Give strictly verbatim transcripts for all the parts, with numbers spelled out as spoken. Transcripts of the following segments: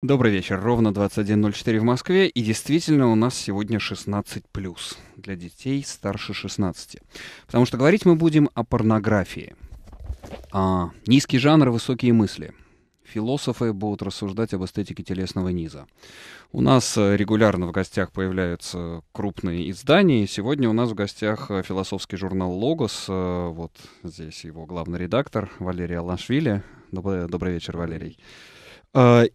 Добрый вечер. Ровно двадцать один ноль четыре в Москве. И действительно, у нас сегодня шестнадцать плюс для детей старше шестнадцати. Потому что говорить мы будем о порнографии. А, низкий жанр, высокие мысли. Философы будут рассуждать об эстетике телесного низа. У нас регулярно в гостях появляются крупные издания. Сегодня у нас в гостях философский журнал «Логос». Вот здесь его главный редактор Валерий Аллашвили. Добрый, добрый вечер, Валерий.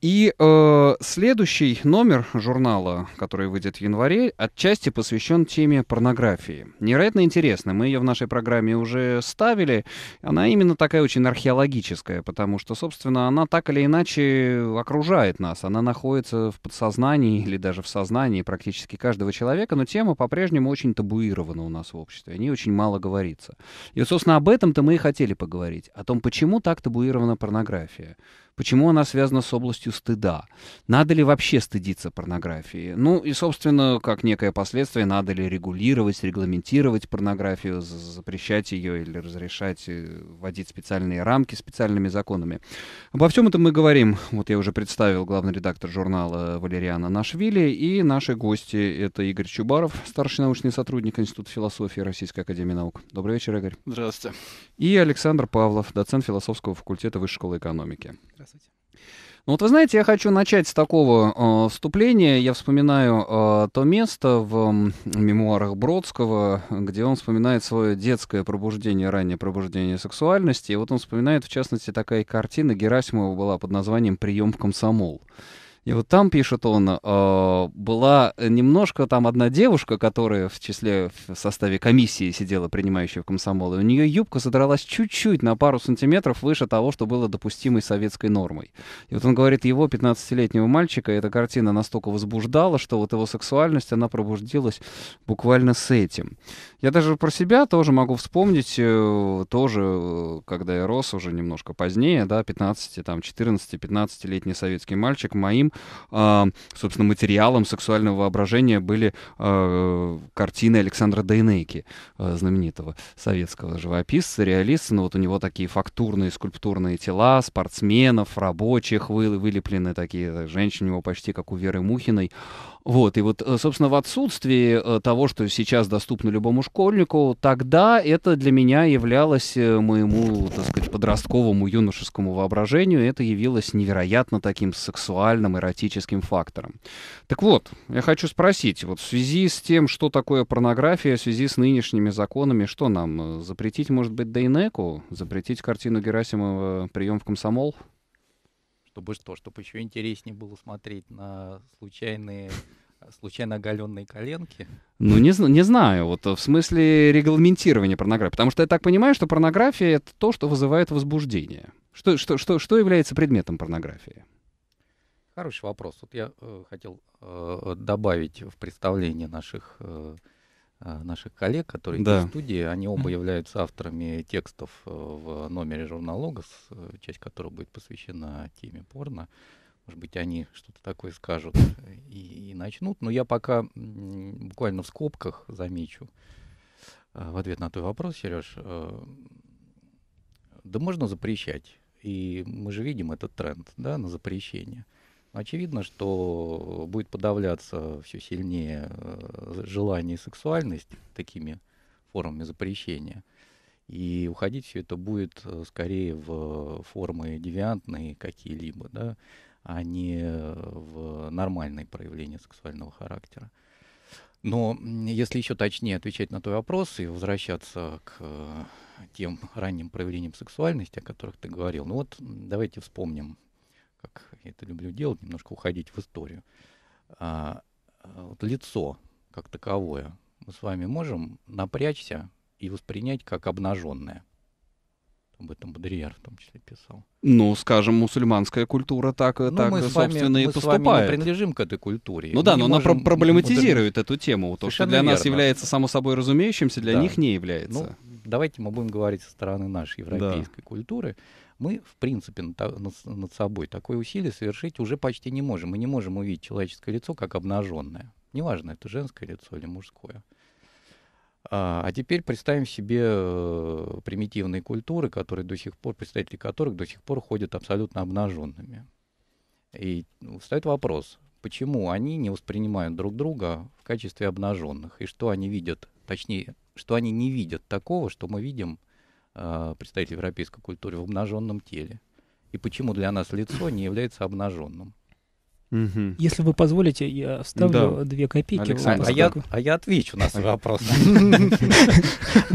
И э, следующий номер журнала, который выйдет в январе, отчасти посвящен теме порнографии. Невероятно интересно, мы ее в нашей программе уже ставили. Она именно такая очень археологическая, потому что, собственно, она так или иначе окружает нас. Она находится в подсознании или даже в сознании практически каждого человека, но тема по-прежнему очень табуирована у нас в обществе. О ней очень мало говорится. И вот, собственно, об этом-то мы и хотели поговорить. О том, почему так табуирована порнография. Почему она связана с областью стыда? Надо ли вообще стыдиться порнографии? Ну и, собственно, как некое последствие, надо ли регулировать, регламентировать порнографию, запрещать ее или разрешать, вводить специальные рамки специальными законами. Обо всем этом мы говорим. Вот я уже представил главный редактор журнала Валериан Анашвили, и наши гости — это Игорь Чубаров, старший научный сотрудник Института философии Российской академии наук. Добрый вечер, Игорь. Здравствуйте. И Александр Павлов, доцент философского факультета Высшей школы экономики. Ну вот вы знаете, я хочу начать с такого э, вступления. Я вспоминаю э, то место в э, мемуарах Бродского, где он вспоминает свое детское пробуждение, раннее пробуждение сексуальности. И вот он вспоминает, в частности, такая картина Герасимова была под названием «Прием в комсомол». И вот там, пишет он, э, была немножко там одна девушка, которая в числе, в составе комиссии сидела, принимающая в комсомол, и у нее юбка задралась чуть-чуть на пару сантиметров выше того, что было допустимой советской нормой. И вот он говорит, его, пятнадцатилетнего мальчика, эта картина настолько возбуждала, что вот его сексуальность, она пробуждилась буквально с этим. Я даже про себя тоже могу вспомнить, э, тоже, когда я рос уже немножко позднее, да, пятнадцати, там, четырнадцати-пятнадцатилетний советский мальчик, моим Uh, собственно, материалом сексуального воображения были uh, картины Александра Дейнейки, uh, знаменитого советского живописца, реалиста. Но вот у него такие фактурные, скульптурные тела спортсменов, рабочих, вы, вылеплены такие женщины, у него почти как у Веры Мухиной. Вот, и вот, собственно, в отсутствии того, что сейчас доступно любому школьнику, тогда это для меня являлось моему, так сказать, подростковому юношескому воображению, это явилось невероятно таким сексуальным, эротическим фактором. Так вот, я хочу спросить, вот в связи с тем, что такое порнография, в связи с нынешними законами, что нам, запретить, может быть, Дейнеку, запретить картину Герасимова «Прием в комсомол»? Чтобы что, чтобы еще интереснее было смотреть на случайные, случайно оголенные коленки? Ну, не, не знаю, вот в смысле регламентирования порнографии. Потому что я так понимаю, что порнография — это то, что вызывает возбуждение. Что, что, что, что является предметом порнографии? Хороший вопрос. Вот я э, хотел э, добавить в представление наших, э, наших коллег, которые да. в студии. Они оба являются авторами текстов в номере журнала «Логос», часть которого будет посвящена теме порно. Может быть, они что-то такое скажут и, и начнут. Но я пока буквально в скобках замечу в ответ на твой вопрос, Сереж. Да можно запрещать. И мы же видим этот тренд, да, на запрещение. Очевидно, что будет подавляться все сильнее желание и сексуальность такими формами запрещения. И уходить все это будет скорее в формы девиантные какие-либо, да, а не в нормальные проявления сексуального характера. Но если еще точнее отвечать на твой вопрос и возвращаться к тем ранним проявлениям сексуальности, о которых ты говорил, ну вот давайте вспомним, как я это люблю делать, немножко уходить в историю. А, вот лицо как таковое мы с вами можем напрячься и воспринять как обнаженное. Об этом Бодрийяр в том числе писал. Ну, скажем, мусульманская культура так, ну, так мы собственно, вами, и мы поступает. Мы с вами не принадлежим к этой культуре. Ну мы да, но она проблематизирует эту тему. То, что для верно. нас является само собой разумеющимся, для да. них не является. Ну, давайте мы будем говорить со стороны нашей европейской да. культуры. Мы, в принципе, над собой такое усилие совершить уже почти не можем. Мы не можем увидеть человеческое лицо как обнаженное. Неважно, это женское лицо или мужское. А теперь представим себе примитивные культуры, которые до сих пор, представители которых до сих пор ходят абсолютно обнаженными. И встает вопрос, почему они не воспринимают друг друга в качестве обнаженных, и что они видят, точнее, что они не видят такого, что мы видим, э, представители европейской культуры, в обнаженном теле. И почему для нас лицо не является обнаженным? Если вы позволите, я вставлю да. две копейки. А, а, я, а я отвечу на свой вопрос.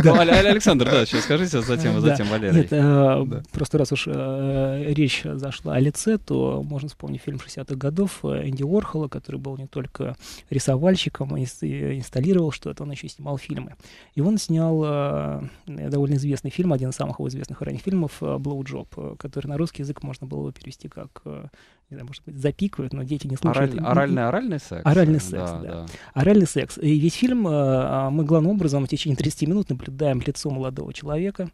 Александр, да, сейчас скажите, а затем Валерий. Просто раз уж речь зашла о лице, то можно вспомнить фильм шестидесятых годов Энди Уорхола, который был не только рисовальщиком, инсталлировал что-то, он еще и снимал фильмы. И он снял довольно известный фильм, один из самых его известных ранних фильмов, «Блоуджоб», который на русский язык можно было перевести как... не знаю, может быть, запикают, но дети не слушают. Ораль, оральный, оральный секс? Оральный секс, да, да. да. Оральный секс. И весь фильм мы главным образом в течение тридцати минут наблюдаем лицо молодого человека.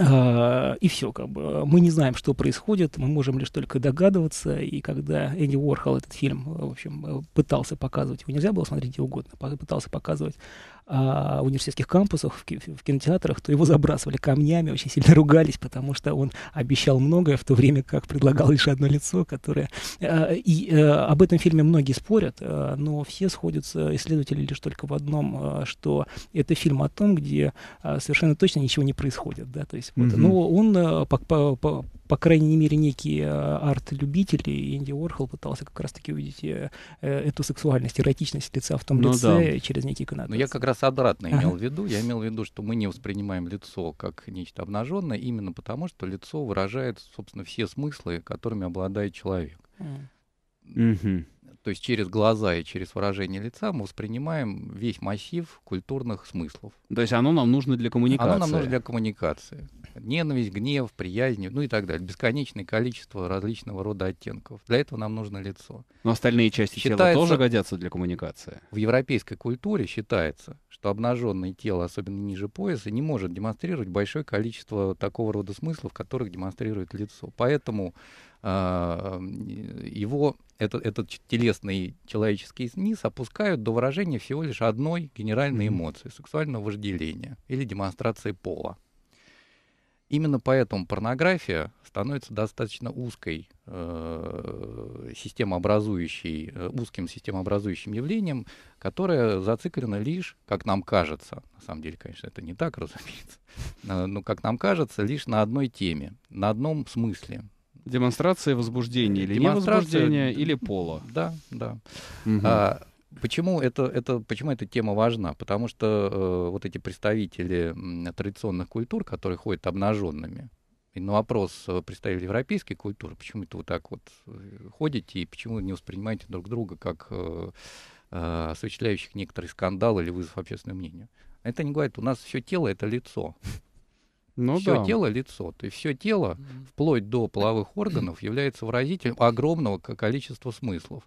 И все, как бы. Мы не знаем, что происходит, мы можем лишь только догадываться. И когда Энди Уорхол этот фильм, в общем, пытался показывать, его нельзя было смотреть где угодно, пытался показывать в университетских кампусах, в кинотеатрах, то его забрасывали камнями, очень сильно ругались, потому что он обещал многое, в то время как предлагал лишь одно лицо, которое... И об этом фильме многие спорят, но все сходятся, исследователи, лишь только в одном, что это фильм о том, где совершенно точно ничего не происходит, да, то есть, mm-hmm. вот, но он по, по, по, по крайней мере некие арт-любители, Энди Уорхол пытался как раз-таки увидеть эту сексуальность, эротичность лица в том ну, лице да. через некие коннотации. Но я как раз обратно ага. имел в виду, я имел в виду, что мы не воспринимаем лицо как нечто обнаженное, именно потому, что лицо выражает, собственно, все смыслы, которыми обладает человек. Mm-hmm. То есть через глаза и через выражение лица мы воспринимаем весь массив культурных смыслов. То есть оно нам нужно для коммуникации. Оно нам нужно для коммуникации. Ненависть, гнев, приязнь, ну и так далее. Бесконечное количество различного рода оттенков. Для этого нам нужно лицо. Но остальные части считается, тела тоже годятся для коммуникации. В европейской культуре считается, что обнаженное тело, особенно ниже пояса, не может демонстрировать большое количество такого рода смыслов, которых демонстрирует лицо. Поэтому э, его... Этот, этот телесный человеческий низ опускают до выражения всего лишь одной генеральной эмоции — сексуального вожделения или демонстрации пола. Именно поэтому порнография становится достаточно узкой, э, системообразующей, э, узким системообразующим явлением, которое зациклено лишь, как нам кажется, на самом деле, конечно, это не так, разумеется, э, но, как нам кажется, лишь на одной теме, на одном смысле. Демонстрация возбуждения или Демонстрация... невозбуждения, или пола. Да, да. Угу. А, почему, это, это, почему эта тема важна? Потому что э, вот эти представители э, традиционных культур, которые ходят обнаженными, и на вопрос э, представителей европейской культуры, почему это вы так вот ходите и почему не воспринимаете друг друга как э, э, осуществляющих некоторый скандал или вызов общественному мнению. Это они говорят, у нас все тело — это лицо. Ну, все да. тело — лицо. То есть все тело, mm-hmm. вплоть до половых органов, является выразителем огромного количества смыслов.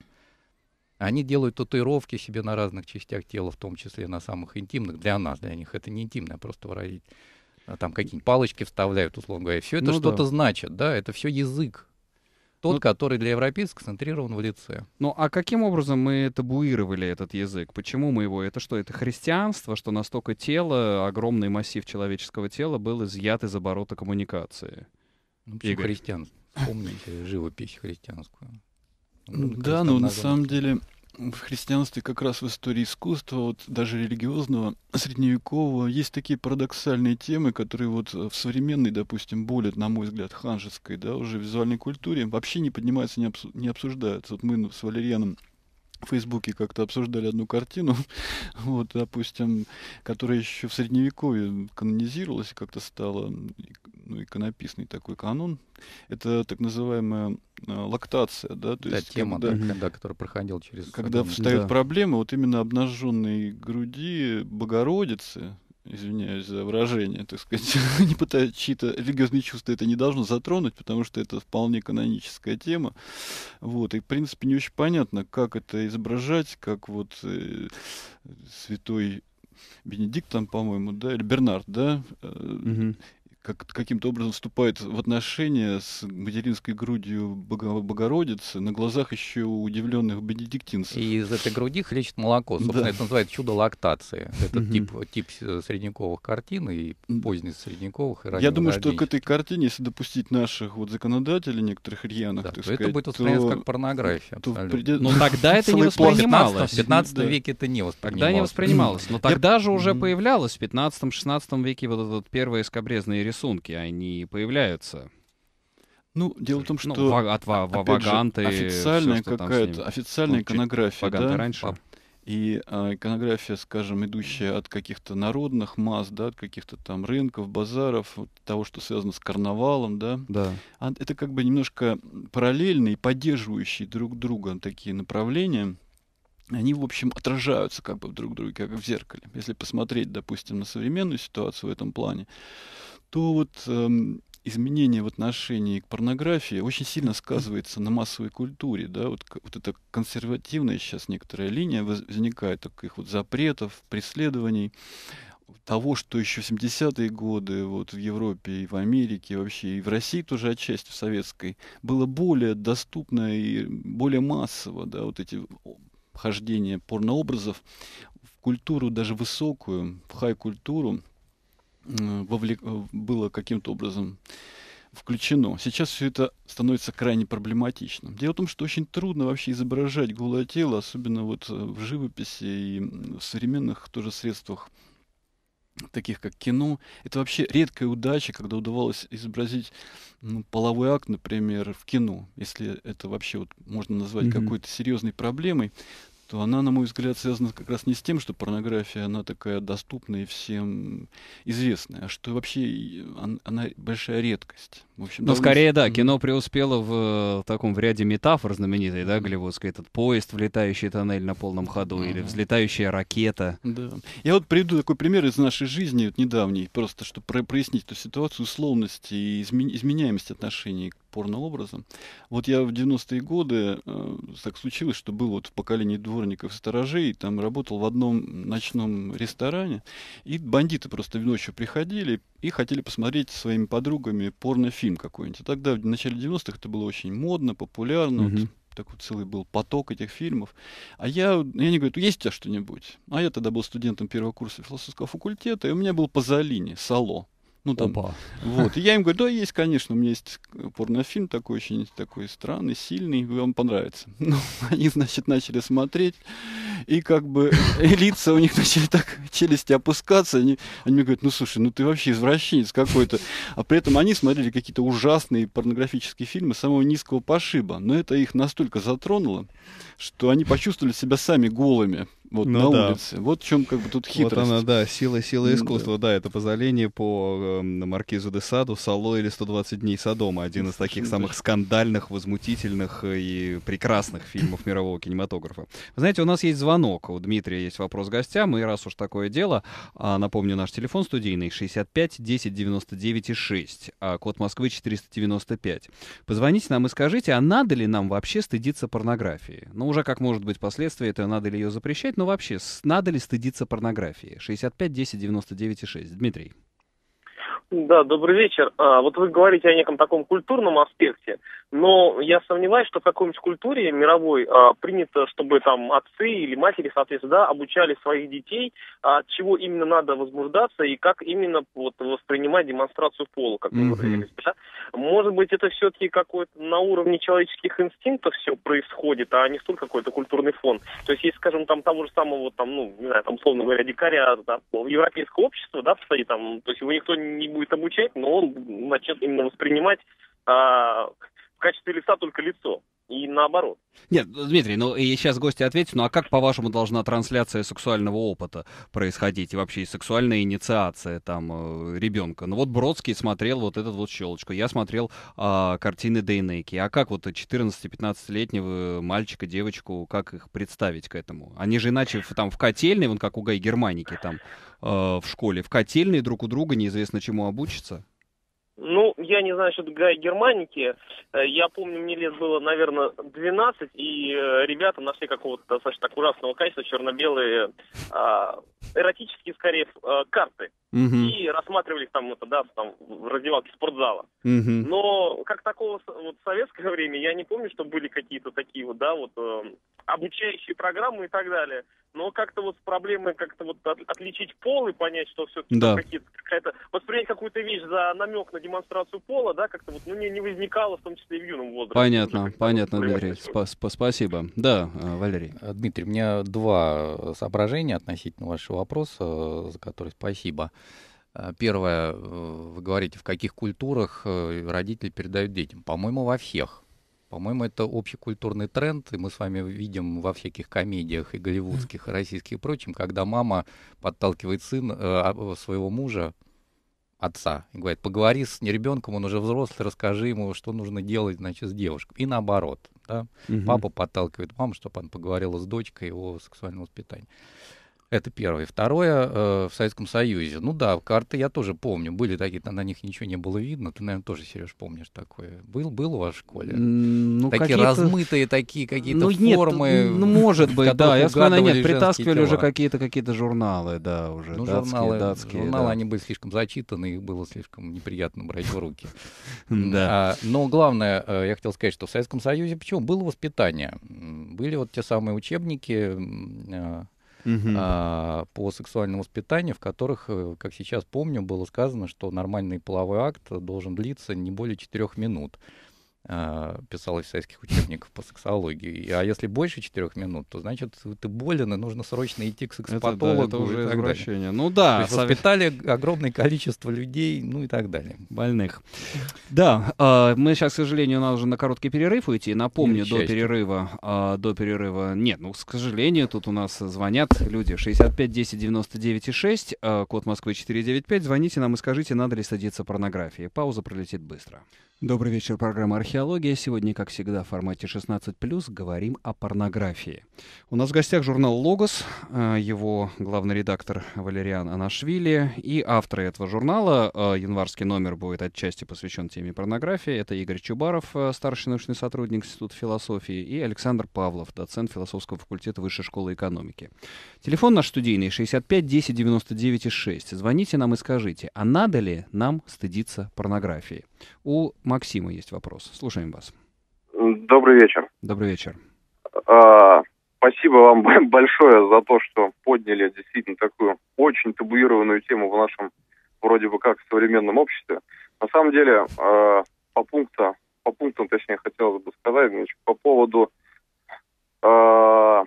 Они делают татуировки себе на разных частях тела, в том числе на самых интимных. Для нас, для них это не интимно, а просто выразить. А там какие-нибудь палочки вставляют, условно говоря. Все это ну, что-то да. значит, да, это все язык. Тот, ну, который для европейцев сконцентрирован в лице. Ну, а каким образом мы табуировали этот язык? Почему мы его... Это что, это христианство, что настолько тело, огромный массив человеческого тела был изъят из оборота коммуникации? Ну, почему христианство? Вспомните живопись христианскую. Да, но на самом деле в христианстве как раз в истории искусства, вот даже религиозного, средневекового, есть такие парадоксальные темы, которые вот в современной, допустим, более, на мой взгляд, ханжеской, да, уже визуальной культуре вообще не поднимаются, не, обсу- не обсуждаются. Вот мы с Валерианом в Фейсбуке как-то обсуждали одну картину, вот, допустим, которая еще в Средневековье канонизировалась и как-то стала ну, иконописный такой канон. Это так называемая лактация, да, то да, есть тема, когда, да, когда, которая проходила через... Когда встает да. проблема вот именно обнаженной груди Богородицы, извиняюсь за выражение, так сказать, не пытаюсь, чьи-то религиозные чувства это не должно затронуть, потому что это вполне каноническая тема. Вот. И, в принципе, не очень понятно, как это изображать, как вот э, святой Бенедикт, там, по-моему, да, или Бернард, да, э, угу. как, каким-то образом вступает в отношения с материнской грудью Бого- Богородицы на глазах еще удивленных бенедиктинцев. И из этой груди хлещет молоко. Собственно, да. Это называется чудо лактации. Это угу. тип, тип средневековых картин и поздних средневековых. И ранних. Я думаю, что к этой картине, если допустить наших вот законодателей, некоторых рьяных, да, так то сказать, это будет восприниматься то... как порнография. То придет... Но тогда это не воспринималось. В пятнадцатом веке это не воспринималось. Тогда не воспринималось. Но тогда же уже появлялось в пятнадцатом-шестнадцатом веке вот этот первые скабрезные рисунки. Рисунки, они появляются. Ну, дело в том, что ну, ва- от ва- ваганты, же, официальная все, какая-то официальная иконография, да? Раньше. И а, иконография, скажем, идущая от каких-то народных масс, да, от каких-то там рынков, базаров, вот, того, что связано с карнавалом, да. Да. А, это как бы немножко параллельные и поддерживающие друг друга такие направления. Они, в общем, отражаются как бы друг в друге, как в зеркале. Если посмотреть, допустим, на современную ситуацию в этом плане, то вот э, изменение в отношении к порнографии очень сильно сказывается на массовой культуре. Да? Вот, вот эта консервативная сейчас некоторая линия возникает таких вот запретов, преследований, того, что еще в семидесятые годы вот, в Европе и в Америке, вообще и в России тоже отчасти, в советской, было более доступно и более массово. Да? Вот эти вхождения порнообразов в культуру, даже высокую, в хай-культуру, Вовлек... было каким-то образом включено. Сейчас все это становится крайне проблематичным. Дело в том, что очень трудно вообще изображать голое тело, особенно вот в живописи и в современных тоже средствах, таких как кино. Это вообще редкая удача, когда удавалось изобразить ну, половой акт, например, в кино. Если это вообще вот можно назвать mm-hmm. какой-то серьезной проблемой, то она, на мой взгляд, связана как раз не с тем, что порнография, она такая доступная и всем известная, а что вообще она, она большая редкость. В общем, ну, довольно... скорее, да, кино преуспело в, в таком в ряде метафор знаменитой, да, голливудской, этот поезд, влетающий тоннель на полном ходу, mm-hmm. или взлетающая ракета. Да. Я вот приведу такой пример из нашей жизни, вот недавней, просто чтобы прояснить эту ситуацию, условности и изменяемость отношений к порнообразом. Вот я в девяностые годы, э, так случилось, что был вот в поколении дворников и сторожей, там работал в одном ночном ресторане, и бандиты просто ночью приходили и хотели посмотреть со своими подругами порнофильм какой-нибудь. А тогда, в начале девяностых, это было очень модно, популярно, mm-hmm. вот, такой вот целый был поток этих фильмов. А я, я не говорю, есть у тебя что-нибудь? А я тогда был студентом первого курса философского факультета, и у меня был Пазолини, Сало. Ну, там, вот. И я им говорю, да, есть, конечно, у меня есть порнофильм такой очень такой странный, сильный, вам понравится. Ну, они, значит, начали смотреть, и как бы лица у них начали так, челюсти опускаться, они, они мне говорят, ну, слушай, ну ты вообще извращенец какой-то. А при этом они смотрели какие-то ужасные порнографические фильмы самого низкого пошиба, но это их настолько затронуло, что они почувствовали себя сами голыми. Вот ну, на да. улице. Вот в чем как бы тут хитрость. Вот она, да, сила, сила искусства, ну, да. да, это Пазолини по э, Маркизу де Саду, Сало или сто двадцать дней Содома, один из таких самых скандальных, возмутительных и прекрасных фильмов мирового кинематографа. Вы знаете, у нас есть звонок, у Дмитрия есть вопрос гостям, и раз уж такое дело, напомню, наш телефон студийный шестьдесят пять десять девяносто девять шесть, а код Москвы четыреста девяносто пять. Позвоните нам и скажите, а надо ли нам вообще стыдиться порнографии? Ну, уже как может быть последствия, это надо ли ее запрещать? Но вообще, надо ли стыдиться порнографии? шестьдесят пять десять девяносто девять шесть. Дмитрий. Да, добрый вечер. А, вот вы говорите о неком таком культурном аспекте, но я сомневаюсь, что в какой-нибудь культуре мировой а, принято, чтобы там отцы или матери, соответственно, да, обучали своих детей, а, от чего именно надо возбуждаться и как именно вот, воспринимать демонстрацию пола, как вы говорили. Mm-hmm. Да? Может быть, это все-таки какой-то на уровне человеческих инстинктов все происходит, а не столь какой-то культурный фон. То есть, если, скажем, там того же самого, там, ну, не знаю, там, условно говоря, дикаря, да, европейского общества, да, посмотри, там, то есть его никто не будет обучать, но он начнет именно воспринимать а, в качестве лица только лицо. И наоборот. Нет, Дмитрий, ну и сейчас гости ответят, ну а как, по-вашему, должна трансляция сексуального опыта происходить? И вообще и сексуальная инициация там ребенка? Ну вот Бродский смотрел вот этот вот «Щелочку», я смотрел а, картины Дейнейки. А как вот четырнадцати-пятнадцатилетнего мальчика, девочку, как их представить к этому? Они же иначе там в котельной, вон как у Гай Германики там э, в школе, в котельной друг у друга неизвестно чему обучатся. Ну, я не знаю насчет Гая Германики. Я помню, мне лет было, наверное, двенадцать, и ребята нашли какого-то достаточно так ужасного качества, черно-белые, эротические, скорее, карты. Угу. И рассматривали их там, это, да, там, в раздевалке спортзала. Угу. Но как такого вот, в советское время, я не помню, что были какие-то такие вот, да, вот, обучающие программы и так далее. Но как-то вот проблемы как-то вот от, отличить пол и понять, что все-таки да. какие-то... Воспринять какую-то вещь за намек на демонстрацию пола, да, как-то вот ну, не, не возникало, в том числе и в юном возрасте. Понятно, понятно, Дмитрий. Спа- спасибо. Да, Валерий. Дмитрий, у меня два соображения относительно вашего вопроса, за который спасибо. Первое, вы говорите, в каких культурах родители передают детям? По-моему, во всех. По-моему, это общекультурный тренд, и мы с вами видим во всяких комедиях и голливудских, и российских и прочем, когда мама подталкивает сына, своего мужа, отца, и говорит, поговори с ребенком, он уже взрослый, расскажи ему, что нужно делать, значит, с девушкой. И наоборот. Да? Угу. Папа подталкивает маму, чтобы она поговорила с дочкой о сексуальном воспитании. Это первое. Второе, э, в Советском Союзе. Ну да, карты я тоже помню. Были такие, на них ничего не было видно. Ты, наверное, тоже, Сереж, помнишь такое. Был, был у вас в школе? Ну, такие размытые, такие какие-то ну, формы. Нет, ну, может быть, да. Я сказал, нет, притаскивали тела. Уже какие-то, какие-то журналы, да, уже. Ну, датские, журналы, датские, журналы да. Они были слишком зачитаны, их было слишком неприятно брать в руки. Да. Но главное, я хотел сказать, что в Советском Союзе почему? Было воспитание. Были вот те самые учебники... Uh-huh. по сексуальному воспитанию, в которых, как сейчас помню, было сказано, что нормальный половой акт должен длиться не более четырех минут, писалось в советских учебниках по сексологии. А если больше четырех минут, то значит ты болен и нужно срочно идти к сексопатологу. Это, да, это уже извращение. Ну да. То есть совет... воспитали огромное количество людей, ну и так далее. Больных. Да, мы сейчас, к сожалению, надо уже на короткий перерыв уйти. Напомню, до перерыва, до перерыва... Нет, ну, к сожалению, тут у нас звонят люди. шестьдесят пять десять девяносто девять шесть, код Москвы четыре девять пять. Звоните нам и скажите, надо ли садиться порнографии. Пауза пролетит быстро. Добрый вечер, программа «Археология». Сегодня, как всегда, в формате шестнадцать плюс говорим о порнографии. У нас в гостях журнал «Логос», его главный редактор Валериан Анашвили и авторы этого журнала. Январский номер будет отчасти посвящен теме порнографии. Это Игорь Чубаров, старший научный сотрудник Института философии, и Александр Павлов, доцент философского факультета Высшей школы экономики. Телефон наш студийный шестьдесят пять десять девяносто девять шесть. Звоните нам и скажите, а надо ли нам стыдиться порнографии? У Максима есть вопрос. Слушаем вас. Добрый вечер. Добрый вечер. А, спасибо вам большое за то, что подняли действительно такую очень табуированную тему в нашем вроде бы как современном обществе. На самом деле, по пунктам, по пунктам точнее, хотелось бы сказать, значит, по поводу а,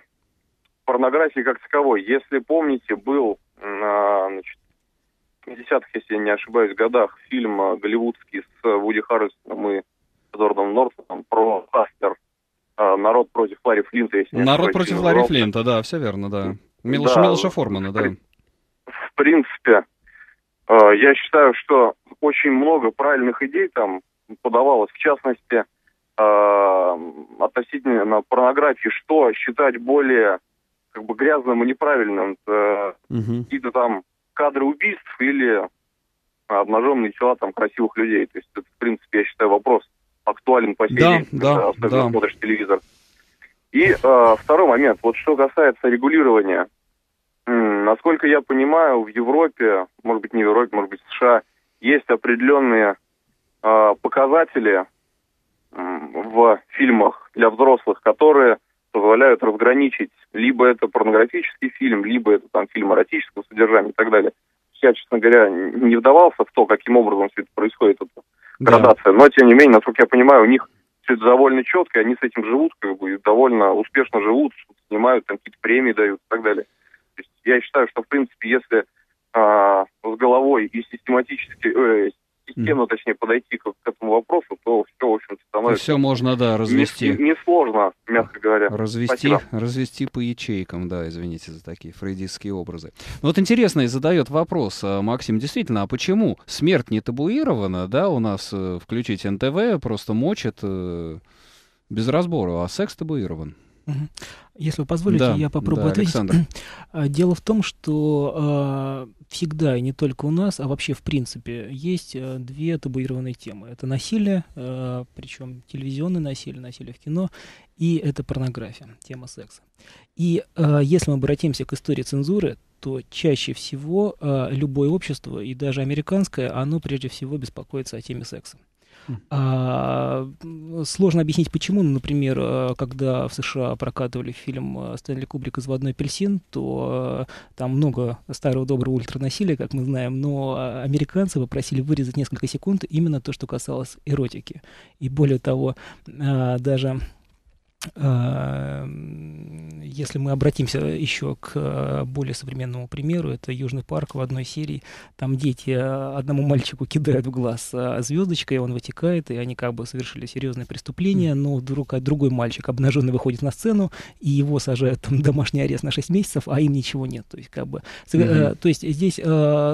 порнографии как таковой. Если помните, был... А, значит, в пятидесятых, если я не ошибаюсь, годах фильм голливудский с Вуди Харрельсоном и Эдуардом Нортоном про пастер «Народ против Ларри Флинта». Если «Народ против Ларри Флинта», да, все верно, да. Милош, да. Милоша Формана, да. В принципе, я считаю, что очень много правильных идей там подавалось, в частности, относительно порнографии, что считать более как бы грязным и неправильным. Угу. Какие-то там кадры убийств или обнаженные тела там красивых людей. То есть это, в принципе, я считаю, вопрос актуален по сей день, да, да, когда да. смотришь телевизор. И э, второй момент. Вот что касается регулирования. М-м, насколько я понимаю, в Европе, может быть, не в Европе, может быть, в США, есть определенные э, показатели э, в фильмах для взрослых, которые позволяют разграничить либо это порнографический фильм, либо это там фильм эротического содержания и так далее. Я, честно говоря, не вдавался в то, каким образом все это происходит, эта градация. Но, тем не менее, насколько я понимаю, у них все это довольно четко, и они с этим живут, как бы, и довольно успешно живут, снимают, там какие-то премии дают и так далее. То есть я считаю, что, в принципе, если а, с головой и систематически... Э, системно, точнее, подойти к, к этому вопросу, то все, в общем-то, становится... Все можно, да, развести. Не, не сложно, мягко говоря. Развести, развести по ячейкам, да, извините за такие фрейдистские образы. Но вот интересно, и задает вопрос, Максим, действительно, а почему смерть не табуирована, да, у нас, включить эн тэ вэ, просто мочат без разбора, а секс табуирован? Если вы позволите, да, я попробую да, ответить. Александр. Дело в том, что э, всегда, и не только у нас, а вообще в принципе, есть э, две табуированные темы. Это насилие, э, причем телевизионное насилие, насилие в кино, и это порнография, тема секса. И э, если мы обратимся к истории цензуры, то чаще всего э, любое общество, и даже американское, оно прежде всего беспокоится о теме секса. А, сложно объяснить, почему. Ну, например, когда в США прокатывали фильм Стэнли Кубрика «Заводной апельсин», то там много старого доброго ультранасилия, как мы знаем, но американцы попросили вырезать несколько секунд именно то, что касалось эротики. И более того, даже... Если мы обратимся еще к более современному примеру, это «Южный парк». В одной серии там дети одному мальчику кидают в глаз звездочкой, он вытекает, и они как бы совершили серьезное преступление, но вдруг другой мальчик обнаженный выходит на сцену, и его сажают там домашний арест на шесть месяцев, а им ничего нет. То есть, как бы, mm-hmm. то есть здесь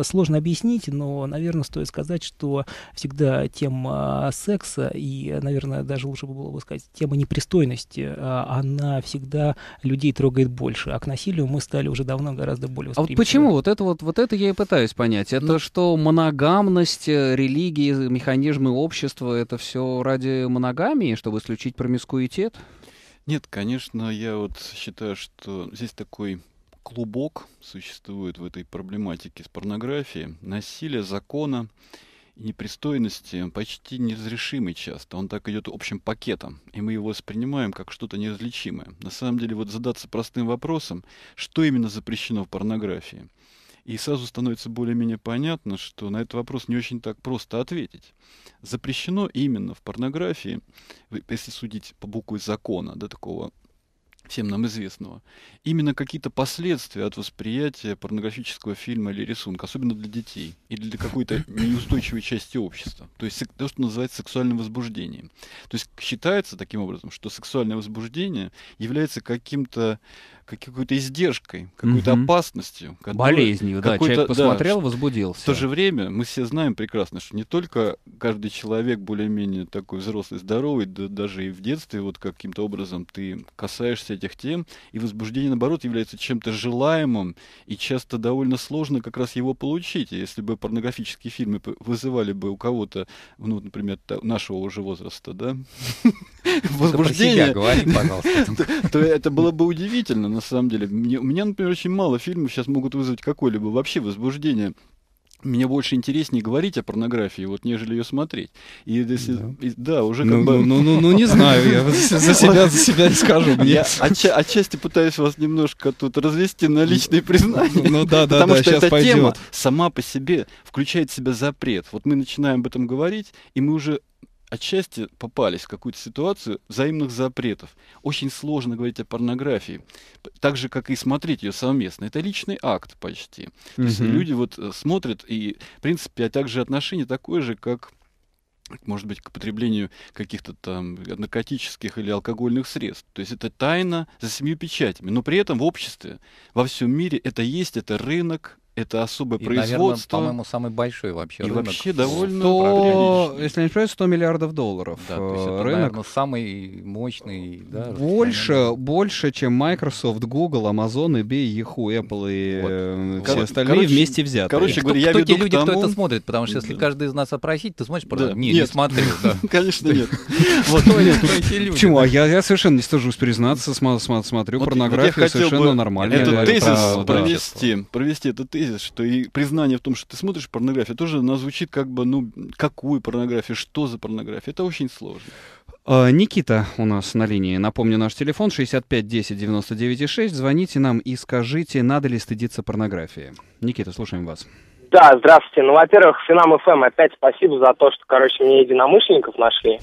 сложно объяснить, но, наверное, стоит сказать, что всегда тема секса и, наверное, даже лучше было бы сказать, тема непристойности, она всегда людей трогает больше, а к насилию мы стали уже давно гораздо более восприимчивы. А вот почему? Вот это, вот, вот это я и пытаюсь понять. Это ну, что моногамность, религии, механизмы общества, это все ради моногамии, чтобы исключить промискуитет? Нет, конечно, я вот считаю, что здесь такой клубок существует в этой проблематике с порнографией, насилие, закона. Непристойности почти неразрешимый часто. Он так идет общим пакетом, и мы его воспринимаем как что-то неразличимое. На самом деле, вот задаться простым вопросом, что именно запрещено в порнографии. И сразу становится более-менее понятно, что на этот вопрос не очень так просто ответить. Запрещено именно в порнографии, если судить по букве закона, да, такого всем нам известного, именно какие-то последствия от восприятия порнографического фильма или рисунка, особенно для детей или для какой-то неустойчивой части общества. То есть то, что называется сексуальным возбуждением. То есть считается таким образом, что сексуальное возбуждение является каким-то какой-то издержкой, какой-то угу. опасностью. Болезнью, да, человек посмотрел, да, возбудился. В то же время мы все знаем прекрасно, что не только каждый человек более-менее такой взрослый, здоровый, да, даже и в детстве вот каким-то образом ты касаешься этих тем, и возбуждение, наоборот, является чем-то желаемым, и часто довольно сложно как раз его получить. Если бы порнографические фильмы вызывали бы у кого-то, ну, например, нашего уже возраста, да, возбуждение, то это было бы удивительно, на самом деле. У меня, например, очень мало фильмов сейчас могут вызвать какое-либо вообще возбуждение. Мне больше интереснее говорить о порнографии, вот, нежели ее смотреть. И если... Да. И, да, уже ну, как бы... Ну, ну, ну, не знаю, я за себя, за себя не скажу. Я отча- отчасти пытаюсь вас немножко тут развести на личные признания. Ну, да, да, потому да, что эта пойдет. Тема сама по себе включает в себя запрет. Вот мы начинаем об этом говорить, и мы уже... отчасти попались в какую-то ситуацию взаимных запретов. Очень сложно говорить о порнографии, так же, как и смотреть ее совместно. Это личный акт почти. Mm-hmm. То есть люди вот смотрят, и, в принципе, а также отношение такое же, как, может быть, к потреблению каких-то там наркотических или алкогольных средств. То есть это тайна за семью печатями. Но при этом в обществе, во всем мире это есть, это рынок, это особое и, производство. Наверное, по-моему, самый большой вообще и рынок. Вообще довольно сто, если не ошибаюсь, сто миллиардов долларов. Да, то есть это, рынок, наверное, самый мощный. Да, больше, больше, чем Microsoft, Google, Amazon, eBay, Yahoo, Apple и вот. Все Кор- остальные короче, вместе взятые. Короче, кто, я кто веду те люди, тому... кто это смотрит? Потому что если да. каждый из нас опросить, ты смотришь, правда? Да. Не, нет, не смотрю. Конечно, нет. Почему? А я совершенно не стыжусь признаться, смотрю порнографию совершенно нормально. Этот тезис провести, этот тезис, что и признание в том, что ты смотришь порнографию, тоже она звучит как бы, ну, какую порнографию, что за порнография, это очень сложно. Никита у нас на линии. Напомню, наш телефон шестьдесят пять десять девяносто девять шесть. Звоните нам и скажите, надо ли стыдиться порнографии. Никита, слушаем вас. Да, здравствуйте. Ну, во-первых, Финам эф эм опять спасибо за то, что, короче, мне единомышленников нашли.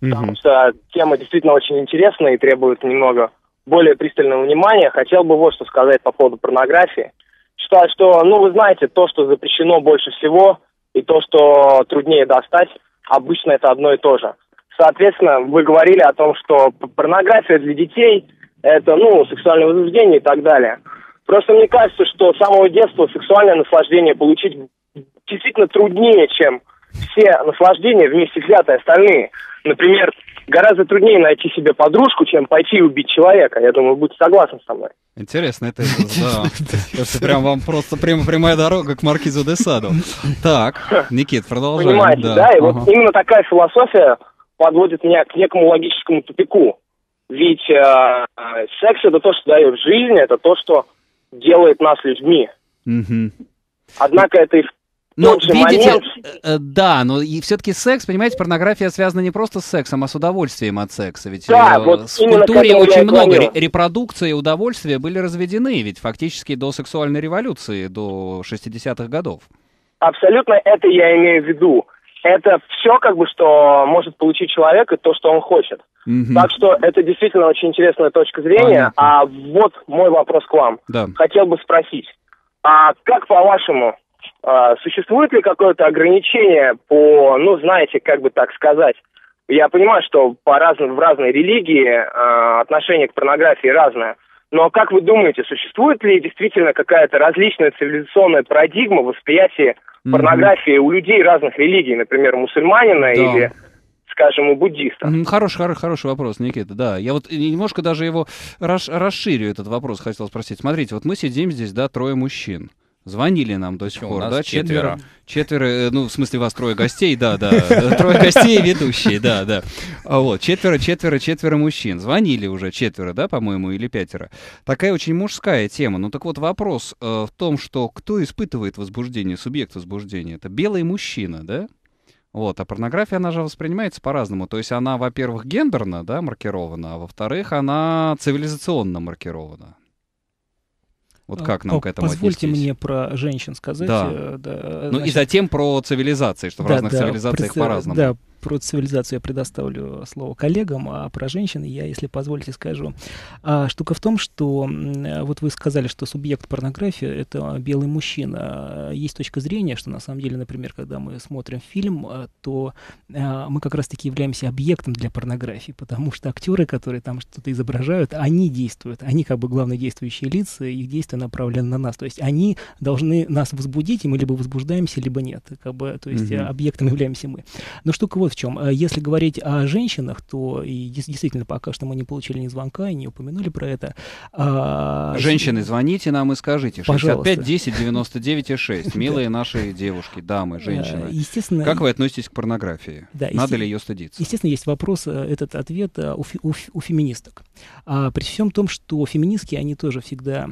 Потому что тема действительно очень интересная и требует немного более пристального внимания. Хотел бы вот что сказать по поводу порнографии. Считаю, что, ну, вы знаете, то, что запрещено больше всего, и то, что труднее достать, обычно это одно и то же. Соответственно, вы говорили о том, что порнография для детей – это, ну, сексуальное возбуждение и так далее. Просто мне кажется, что с самого детства сексуальное наслаждение получить действительно труднее, чем все наслаждения вместе взятые остальные. Например, гораздо труднее найти себе подружку, чем пойти и убить человека. Я думаю, вы будете согласны со мной. Интересно, это прям вам просто прямая дорога к Маркизу де Саду. Так, Никит, продолжай. Понимаете, да? И вот именно такая философия подводит меня к некому логическому тупику. Ведь секс — это то, что дает жизнь, это то, что делает нас людьми. Однако это и... Ну, видите, момент. Да, но и все-таки секс, понимаете, порнография связана не просто с сексом, а с удовольствием от секса. Ведь да, э, вот в культуре очень много репродукции и удовольствия были разведены, ведь фактически до сексуальной революции, до шестидесятых годов. Абсолютно это я имею в виду. Это все, как бы, что может получить человек, и то, что он хочет. Угу. Так что это действительно очень интересная точка зрения. Понятно. А вот мой вопрос к вам. Да. Хотел бы спросить, а как по-вашему... Существует ли какое-то ограничение по, ну, знаете, как бы так сказать? Я понимаю, что по разным, в разной религии э, отношение к порнографии разное. Но как вы думаете, существует ли действительно какая-то различная цивилизационная парадигма восприятия mm-hmm. порнографии у людей разных религий, например, мусульманина yeah. или... скажем, у буддиста. Хороший, хороший, хороший вопрос, Никита, да. Я вот немножко даже его рас- расширю, этот вопрос хотел спросить. Смотрите, вот мы сидим здесь, да, трое мужчин. Звонили нам до сих пор, да, четверо. Четверо, ну, в смысле, вас трое гостей, да, да, трое гостей и ведущие, да, да. Вот, четверо, четверо, четверо мужчин. Звонили уже четверо, да, по-моему, или пятеро. Такая очень мужская тема. Ну, так вот, вопрос в том, что кто испытывает возбуждение, субъект возбуждения? Это белый мужчина, да? Вот, а порнография, она же воспринимается по-разному. То есть она, во-первых, гендерно, да, маркирована, а во-вторых, она цивилизационно маркирована. Вот как нам О, к этому позвольте отнестись? Мне про женщин сказать. Да. Да, ну значит... и затем про цивилизации, что в да, разных да, цивилизациях про... по-разному. Да, про цивилизацию я предоставлю слово коллегам, а про женщин я, если позволите, скажу. А, штука в том, что вот вы сказали, что субъект порнографии — это белый мужчина. Есть точка зрения, что на самом деле, например, когда мы смотрим фильм, то а, мы как раз-таки являемся объектом для порнографии, потому что актеры, которые там что-то изображают, они действуют, они как бы главные действующие лица, их действия направлены на нас, то есть они должны нас возбудить, и мы либо возбуждаемся, либо нет, как бы, то есть mm-hmm. объектом являемся мы. Но штука вот в чем. Если говорить о женщинах, то и действительно пока что мы не получили ни звонка, и не упомянули про это. А... Женщины, звоните нам и скажите. шестьдесят пять десять девяносто девять шесть. Милые наши девушки, дамы, женщины. Естественно, как вы относитесь к порнографии? Да, надо ли ее стыдиться? Естественно, есть вопрос, этот ответ у, фе- у, фе- у феминисток. А, при всем том, что феминистки, они тоже всегда...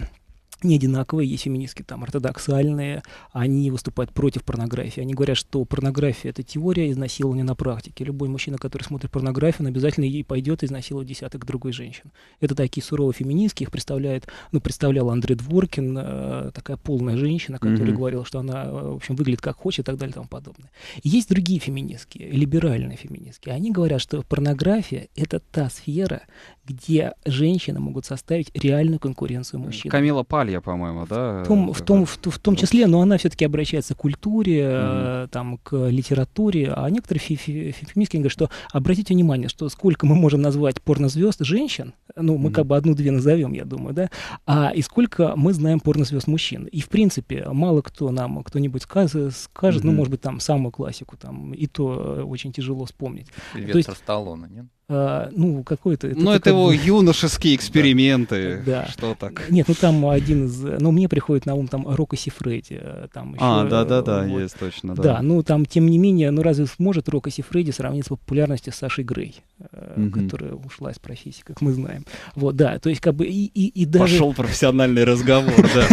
не одинаковые, есть феминистки там ортодоксальные, они выступают против порнографии, они говорят, что порнография — это теория изнасилования на практике. Любой мужчина, который смотрит порнографию, он обязательно ей пойдет и изнасилует десяток другой женщин. Это такие суровые феминистки, их представляет, ну, представляла Андреа Дворкин, такая полная женщина, которая mm-hmm. говорила, что она, в общем, выглядит как хочет и так далее и тому подобное. И есть другие феминистки, либеральные феминистки, они говорят, что порнография — это та сфера, где женщины могут составить реальную конкуренцию мужчин. Камила Палья, по-моему, да? В том, в том, в, в том числе, но она все-таки обращается к культуре, mm-hmm. там, к литературе, а некоторые феминистки говорят, что обратите внимание, что сколько мы можем назвать порнозвезд женщин, ну, мы mm-hmm. как бы одну-две назовем, я думаю, да, а и сколько мы знаем порнозвезд мужчин. И, в принципе, мало кто нам, кто-нибудь скажет, mm-hmm. ну, может быть, там, самую классику, там, и то очень тяжело вспомнить. Сильвестр Сталлоне, нет? А, ну, какой-то... Это, ну, это его бы... юношеские эксперименты, да. Что так? Нет, ну, там один из... Ну, мне приходит на ум там Рока Сифреди. Там еще, а, да-да-да, вот. Есть точно, да. Да, ну, там, тем не менее, ну, разве сможет Рока Сифреди сравниться по популярности с Сашей Грей, mm-hmm. которая ушла из профессии, как мы знаем. Вот, да, то есть, как бы, и, и, и даже... Пошел профессиональный разговор, да.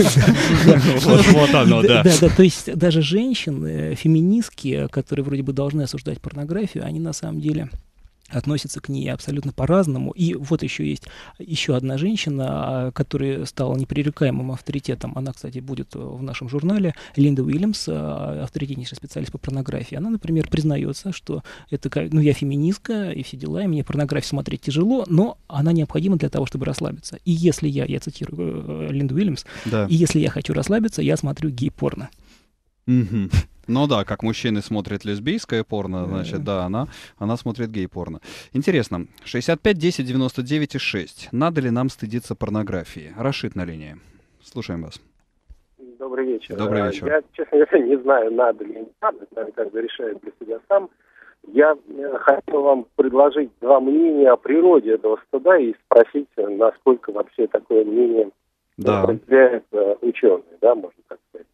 Вот оно, да. Да-да, то есть, даже женщины, феминистки, которые вроде бы должны осуждать порнографию, они на самом деле... относятся к ней абсолютно по-разному. И вот еще есть еще одна женщина, которая стала непререкаемым авторитетом. Она, кстати, будет в нашем журнале. Линда Уильямс, авторитетнейший специалист по порнографии. Она, например, признается, что это, ну, я феминистка и все дела, и мне порнографию смотреть тяжело, но она необходима для того, чтобы расслабиться. И если я, я цитирую Линду Уильямс, да. И если я хочу расслабиться, я смотрю гей-порно. Mm-hmm. Ну да, как мужчины смотрят лесбийское порно, значит, да, она, она смотрит гей-порно. Интересно, шестьдесят пять десять девяносто девять шесть. Надо ли нам стыдиться порнографии? Рашид на линии. Слушаем вас. Добрый вечер. Добрый вечер. Я, честно говоря, не знаю, надо ли не надо, это каждый решает для себя сам. Я хотел вам предложить два мнения о природе этого стыда и спросить, насколько вообще такое мнение да. проявляет ученые, да, можно так сказать.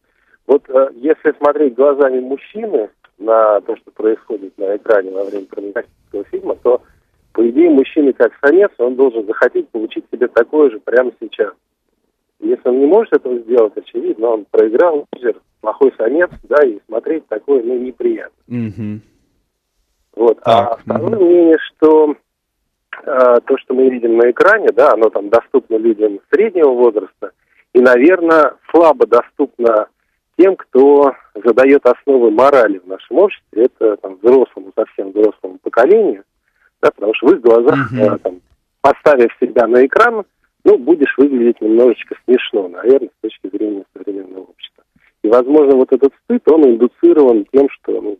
Вот если смотреть глазами мужчины на то, что происходит на экране во время порнографического фильма, то, по идее, мужчина как самец, он должен захотеть получить себе такое же прямо сейчас. Если он не может этого сделать, очевидно, он проиграл, лузер, плохой самец, да, и смотреть такое, ну, неприятно. Mm-hmm. Вот. Так, а второе угу. мнение, что э, то, что мы видим на экране, да, оно там доступно людям среднего возраста и, наверное, слабо доступно тем, кто задает основы морали в нашем обществе, это там, взрослому, совсем взрослому поколению, да, потому что в их глазах, угу. э, там, поставив себя на экран, ну, будешь выглядеть немножечко смешно, наверное, с точки зрения современного общества. И, возможно, вот этот стыд, он индуцирован тем, что... Ну,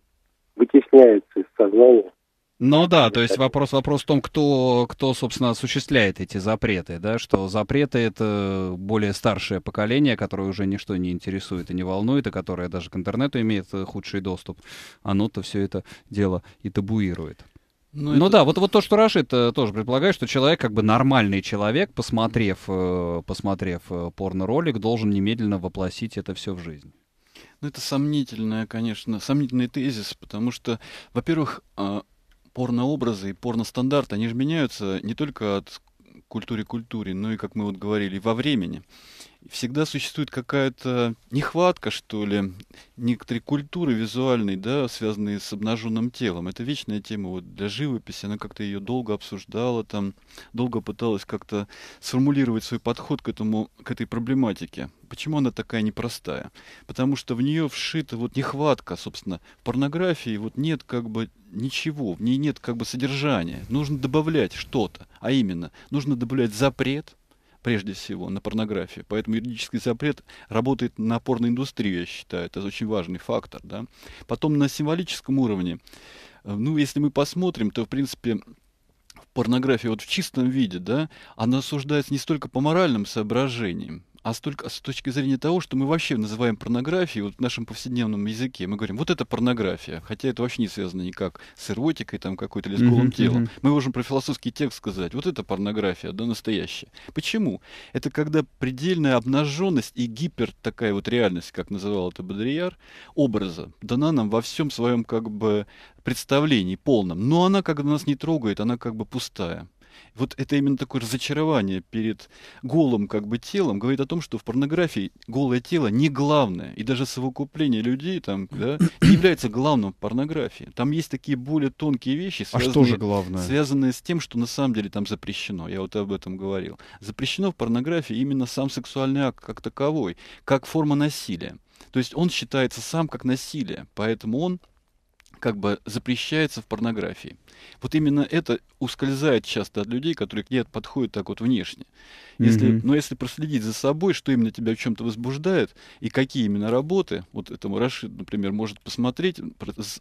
вытесняется из сознания. Ну да, то есть вопрос, вопрос в том, кто, кто, собственно, осуществляет эти запреты, да, что запреты — это более старшее поколение, которое уже ничто не интересует и не волнует, и которое даже к интернету имеет худший доступ, оно-то все это дело и табуирует. Ну, ну это... да, вот, вот то, что Рашид тоже предполагает, что человек, как бы нормальный человек, посмотрев, посмотрев порно-ролик, должен немедленно воплотить это все в жизнь. Ну, это сомнительное, конечно, сомнительный тезис, потому что, во-первых, порнообразы и порностандарты, они же меняются не только от культуры к культуре, но и, как мы вот говорили, во времени. Всегда существует какая-то нехватка, что ли, некоторые культуры визуальные, да, связанные с обнаженным телом. Это вечная тема вот для живописи, она как-то ее долго обсуждала, там, долго пыталась как-то сформулировать свой подход к этому, к этой проблематике. Почему она такая непростая? Потому что в нее вшита вот нехватка, собственно, в порнографии вот нет как бы ничего, в ней нет как бы содержания. Нужно добавлять что-то, а именно, нужно добавлять запрет, прежде всего, на порнографию. Поэтому юридический запрет работает на порноиндустрию, я считаю. Это очень важный фактор. Да? Потом на символическом уровне, ну, если мы посмотрим, то, в принципе, порнография вот в чистом виде, да, она осуждается не столько по моральным соображениям, а столько, с точки зрения того, что мы вообще называем порнографией вот в нашем повседневном языке. Мы говорим, вот это порнография, хотя это вообще не связано никак с эротикой там какой-то или с голым mm-hmm. телом. Мы можем про философский текст сказать, вот это порнография, да, настоящая. Почему? Это когда предельная обнаженность и гипер такая вот реальность, как называл это Бодрийяр, образа дана нам во всем своем как бы представлении полном. Но она как бы нас не трогает, она как бы пустая. Вот это именно такое разочарование перед голым как бы телом говорит о том, что в порнографии голое тело не главное. И даже совокупление людей там, да, не является главным в порнографии. Там есть такие более тонкие вещи, связанные, а что же главное? Связанные с тем, что на самом деле там запрещено. Я вот об этом говорил. Запрещено в порнографии именно сам сексуальный акт как таковой, как форма насилия. То есть он считается сам как насилие, поэтому он... как бы запрещается в порнографии. Вот именно это ускользает часто от людей, которые к ней подходят так вот внешне. Если, mm-hmm. Но если проследить за собой, что именно тебя в чем-то возбуждает, и какие именно работы, вот этому Рашид, например, может посмотреть,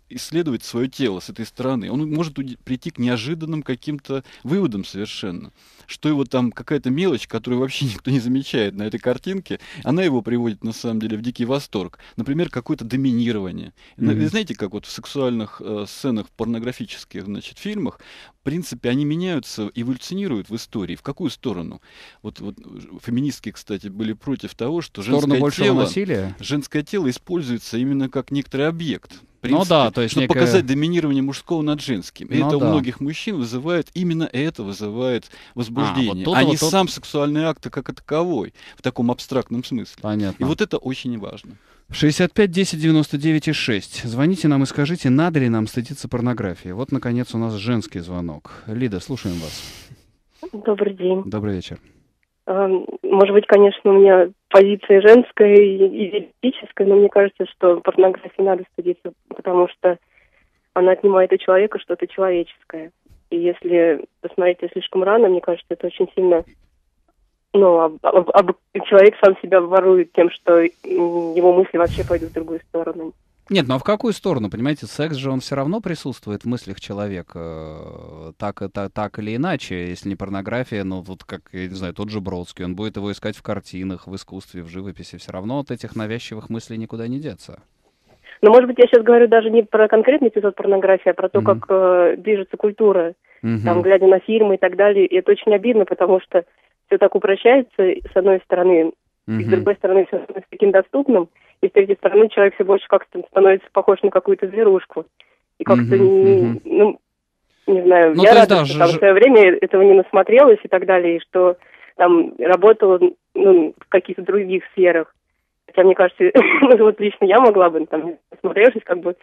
исследовать свое тело с этой стороны, он может прийти к неожиданным каким-то выводам совершенно, что его там какая-то мелочь, которую вообще никто не замечает на этой картинке, она его приводит на самом деле в дикий восторг. Например, какое-то доминирование. Mm-hmm. Знаете, как вот в сексуальном сценах в порнографических, значит, фильмах, в принципе, они меняются, эволюционируют в истории. В какую сторону? Вот, вот феминистки, кстати, были против того, что женское тело, женское тело используется именно как некоторый объект. Принципе, ну да, то есть чтобы некое... показать доминирование мужского над женским. И ну это да. у многих мужчин вызывает, именно это вызывает возбуждение, а, вот а вот не вот сам тот... сексуальный акт как и таковой, в таком абстрактном смысле. Понятно. И вот это очень важно. шестьдесят пять десять девяносто девять шесть. Звоните нам и скажите, надо ли нам стыдиться порнографии. Вот, наконец, у нас женский звонок. Лида, слушаем вас. Добрый день. Добрый вечер. Может быть, конечно, у меня позиция женская и юридическая, но мне кажется, что порнографии надо стыдиться, потому что она отнимает у человека что-то человеческое. И если посмотреть ее слишком рано, мне кажется, это очень сильно... Ну, а, а, а человек сам себя ворует тем, что его мысли вообще пойдут в другую сторону. Нет, ну а в какую сторону, понимаете, секс же он все равно присутствует в мыслях человека, так, так, так или иначе, если не порнография, но вот как, я не знаю, тот же Бродский, он будет его искать в картинах, в искусстве, в живописи, все равно от этих навязчивых мыслей никуда не деться. Но, может быть, я сейчас говорю даже не про конкретный эпизод порнографии, а про то, mm-hmm. как э, движется культура, mm-hmm. там, глядя на фильмы и так далее. И это очень обидно, потому что все так упрощается, с одной стороны, mm-hmm. и с другой стороны, все становится таким доступным, и с третьей стороны, человек все больше как-то становится похож на какую-то зверушку. И как-то, mm-hmm. не, ну, не знаю, ну, я рада, да, что ж... там в свое время этого не насмотрелось и так далее, и что там работала, ну, в каких-то других сферах. Хотя, мне кажется, ну, вот лично я могла бы, там, смотревшись, как бы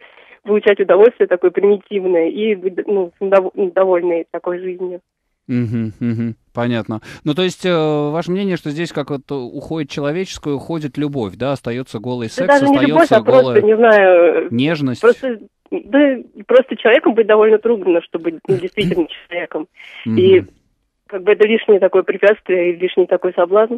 получать удовольствие такое примитивное и быть, ну, довольной такой жизнью. Угу, угу, понятно. Ну, то есть, э, ваше мнение, что здесь как вот уходит человеческое, уходит любовь, да, остается голый секс, да, остается любовь, а голая... просто, не знаю, нежность. Просто... Да, просто человеком быть довольно трудно, чтобы быть действительно человеком. Mm-hmm. И как бы это лишнее такое препятствие, лишний такой соблазн.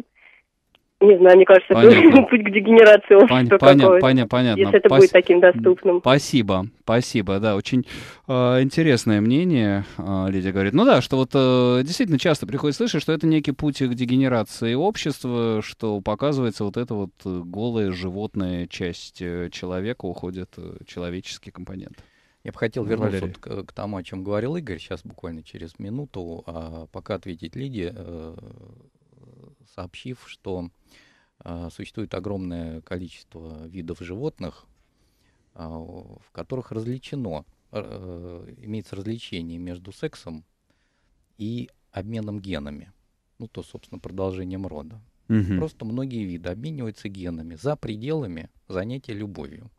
Не знаю, мне кажется, это путь к дегенерации общества какого-то. Понятно, понятно. Если это Пас... будет таким доступным. Спасибо, спасибо, да, очень э, интересное мнение, э, Лидия говорит. Ну да, что вот э, действительно часто приходится слышать, что это некий путь к дегенерации общества, что показывается вот эта вот голая животная часть человека, уходит человеческий компонент. Я бы хотел вернуться вот к, к тому, о чем говорил Игорь, сейчас буквально через минуту, а пока ответить Лидии, э, сообщив, что э, существует огромное количество видов животных, э, в которых различено, э, имеется различение между сексом и обменом генами, ну то, собственно, продолжением рода. Угу. Просто многие виды обмениваются генами за пределами занятия любовью.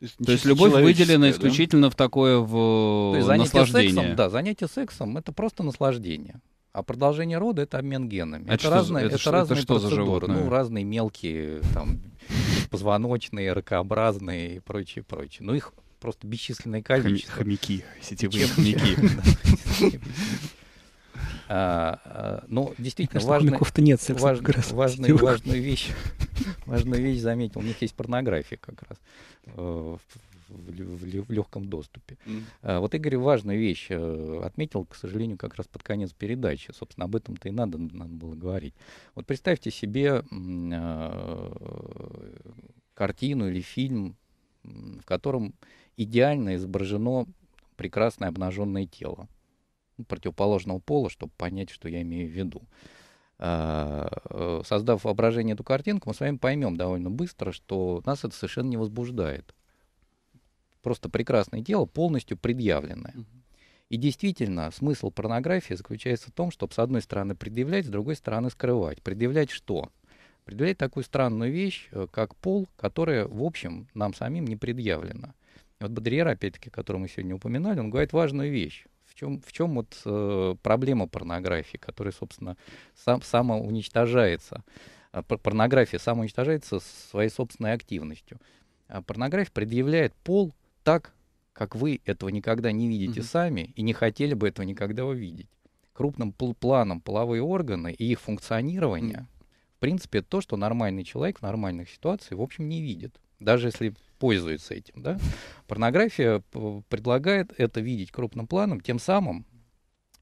То есть, то есть любовь выделена да? исключительно в такое в... есть, наслаждение. Сексом, да, занятие сексом — это просто наслаждение. А продолжение рода — это обмен генами. А это что, разные, это, это что, разные это что процедуры, за животные? Ну, разные мелкие, там, позвоночные, ракообразные и прочее, прочее. Ну, их просто бесчисленное количество. Хомяки, сетевые хомяки. Но действительно важную вещь заметил, у них есть порнография как раз в легком доступе. Mm. Вот Игорь важную вещь отметил, к сожалению, как раз под конец передачи. Собственно, об этом-то и надо, надо было говорить. Вот представьте себе картину или фильм, в котором идеально изображено прекрасное обнаженное тело противоположного пола, чтобы понять, что я имею в виду. Создав воображение эту картинку, мы с вами поймем довольно быстро, что нас это совершенно не возбуждает. Просто прекрасное тело, полностью предъявленное. Mm-hmm. И действительно, смысл порнографии заключается в том, чтобы с одной стороны предъявлять, с другой стороны скрывать. Предъявлять что? Предъявлять такую странную вещь, как пол, которая, в общем, нам самим не предъявлена. И вот Бодрийяр, опять-таки, которого мы сегодня упоминали, он говорит важную вещь. В чем, в чем вот, э, проблема порнографии, которая, собственно, сам, самоуничтожается. Порнография самоуничтожается своей собственной активностью. А порнография предъявляет пол так, как вы этого никогда не видите mm-hmm. сами и не хотели бы этого никогда увидеть. Крупным пл- планом половые органы и их функционирование, mm-hmm. в принципе, это то, что нормальный человек в нормальных ситуациях, в общем, не видит. Даже если пользуется этим, да? Порнография предлагает это видеть крупным планом, тем самым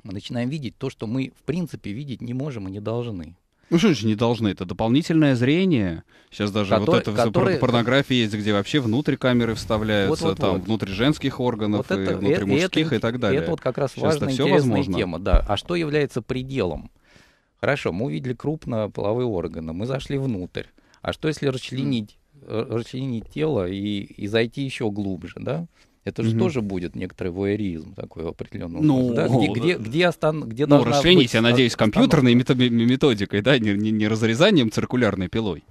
мы начинаем видеть то, что мы, в принципе, видеть не можем и не должны. Ну что же не должны? Это дополнительное зрение. Сейчас даже который, вот это который... порнография есть, где вообще внутрь камеры вставляются, вот, вот, там вот. Внутрь женских органов, вот это, и внутрь это, мужских это, и так далее. Это вот как раз сейчас важная, интересная возможно. Тема. Да. А что является пределом? Хорошо, мы увидели крупно половые органы, мы зашли внутрь. А что если расчленить? расчленить тело и, и зайти еще глубже, да? Это же угу. тоже будет некоторый вуэризм такой определенный. Ну, да? Где, где, где, остан... где ну, должна расчленить, быть... я надеюсь, компьютерной методикой, да, не, не, не разрезанием циркулярной пилой,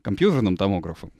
компьютерным томографом.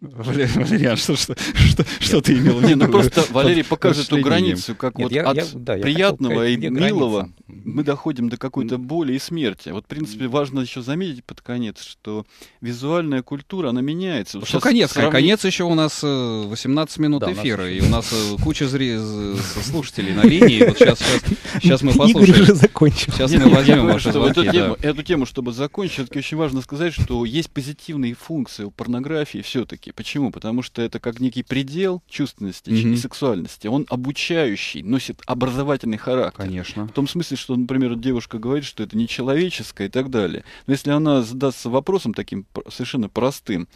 Валериан, что, что, что, что ты имел в виду? Ну, просто Валерий покажет эту границу, как Нет, вот я, от я, да, приятного сказать, и милого граница? Мы доходим до какой-то боли и смерти. Вот, в принципе, важно еще заметить под конец, что визуальная культура, она меняется. Вот что конец? Сравни... Конец еще у нас восемнадцать минут да, эфира, у нас... и у нас куча зри... слушателей на линии. Вот сейчас, сейчас, сейчас мы послушаем. Игорь уже закончил. Сейчас Нет, мы возьмем ваши звонки. Эту, да. эту тему, чтобы закончить, все-таки очень важно сказать, что есть позитивные функции у порнографии все-таки. музыки. Почему? Потому что это как некий предел чувственности mm-hmm. и сексуальности. Он обучающий, носит образовательный характер. Конечно. В том смысле, что, например, девушка говорит, что это нечеловеческое и так далее. Но если она задастся вопросом таким совершенно простым,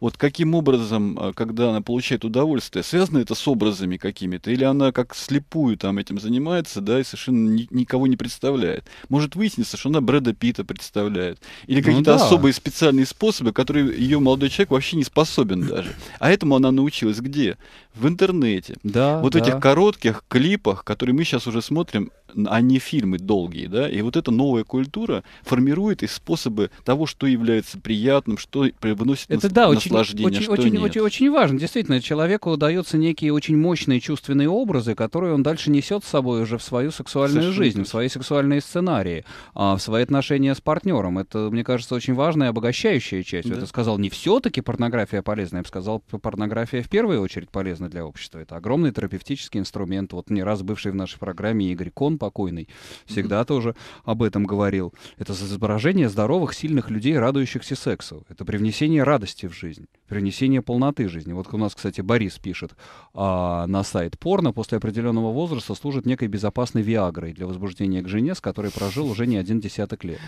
вот каким образом, когда она получает удовольствие, связано это с образами какими-то, или она как слепую там этим занимается, да, и совершенно ни- никого не представляет. Может выясниться, что она Брэда Питта представляет. Или какие-то ну, да. особые специальные способы, которые ее молодой человек вообще не способен даже. А этому она научилась где? В интернете. Да, вот да. в этих коротких клипах, которые мы сейчас уже смотрим, а не фильмы долгие, да, и вот эта новая культура формирует и способы того, что является приятным, что приносит это, нас, да, наслаждение, очень, что очень, нет. Очень, очень важно, действительно, человеку даются некие очень мощные чувственные образы, которые он дальше несет с собой уже в свою сексуальную Совершенно жизнь, точно. В свои сексуальные сценарии, в свои отношения с партнером. Это, мне кажется, очень важная и обогащающая часть. Да. Я это сказал, не все-таки порнография полезна, я бы сказал, порнография в первую очередь полезна для общества. Это огромный терапевтический инструмент. Вот не раз бывший в нашей программе Игорь Кон, покойный, всегда mm-hmm. тоже об этом говорил. Это изображение здоровых, сильных людей, радующихся сексу. Это привнесение радости в жизнь, привнесение полноты жизни. Вот у нас, кстати, Борис пишет а, на сайт: порно после определенного возраста служит некой безопасной виагрой для возбуждения к жене, с которой прожил уже не один десяток лет.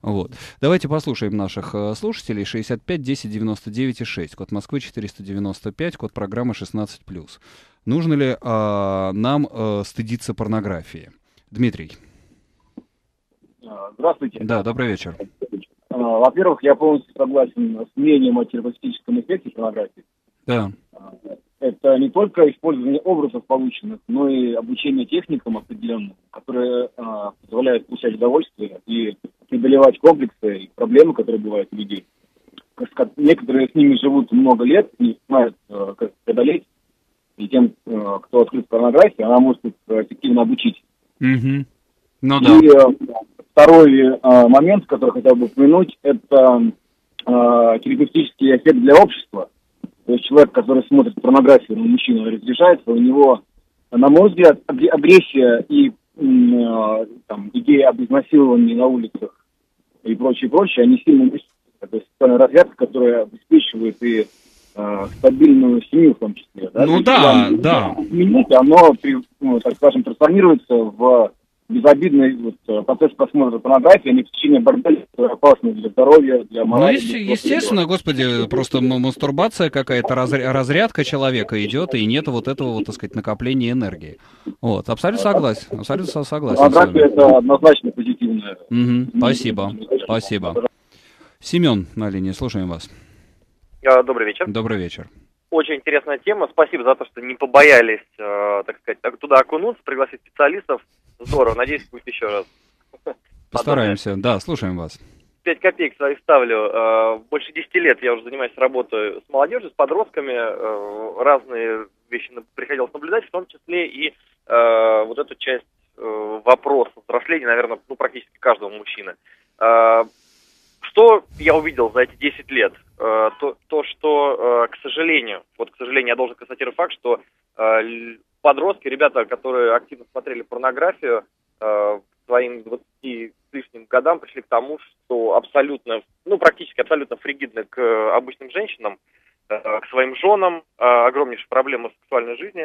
Вот. Давайте послушаем наших слушателей. шестьдесят пять десять девяносто девять и шесть, код Москвы четыреста девяносто пять, код программы шестнадцать плюс. Нужно ли а, нам а, стыдиться порнографии? Дмитрий. Здравствуйте. Да, добрый вечер. Во-первых, я полностью согласен с мнением о терапевтическом эффекте порнографии. Да. Это не только использование образов полученных, но и обучение техникам определенным, которые а, позволяют получать удовольствие и преодолевать комплексы и проблемы, которые бывают у людей. Некоторые с ними живут много лет и не знают, как преодолеть. И тем, кто открыт в порнографии, она может эффективно обучить. Угу. Ну, да. И э, второй э, момент, который хотел бы упомянуть, это э, терапевтический эффект для общества. То есть человек, который смотрит порнографию, ну, мужчина разряжается, у него, на мой взгляд, агрессия и э, там, идея об изнасиловании на улицах и прочее, прочее, они сильно усиливаются. Это социальная разрядка, которая обеспечивает и э, стабильную семью в том числе. Да? Ну да, есть, да. Минуты, оно, ну, так скажем, трансформируется в безобидный вот, процесс просмотра порнографии, а не в течение борделя, это опасно для здоровья, для морали. Ну, е- естественно, господи, просто мастурбация какая-то, разрядка человека идет, и нет вот этого, вот, так сказать, накопления энергии. Вот, абсолютно согласен. Абсолютно согласен. Порнография — это однозначно позитивное. Угу. Спасибо, спасибо. Семен на линии, слушаем вас. Добрый вечер. Добрый вечер. Очень интересная тема. Спасибо за то, что не побоялись, так сказать, туда окунуться, пригласить специалистов. Здорово, надеюсь, будет еще раз. Постараемся, да, слушаем вас. Пять копеек своих ставлю. Больше десяти лет я уже занимаюсь работой с молодежью, с подростками. Разные вещи приходилось наблюдать, в том числе и вот эту часть вопроса взросления, наверное, ну, практически каждого мужчины. Что я увидел за эти десять лет? То, то что, к сожалению, вот, к сожалению, я должен констатировать факт, что подростки, ребята, которые активно смотрели порнографию, э, к своим двадцати с лишним годам пришли к тому, что абсолютно, ну, практически абсолютно фригидны к э, обычным женщинам, э, к своим женам, э, огромнейшие проблемы в сексуальной жизни,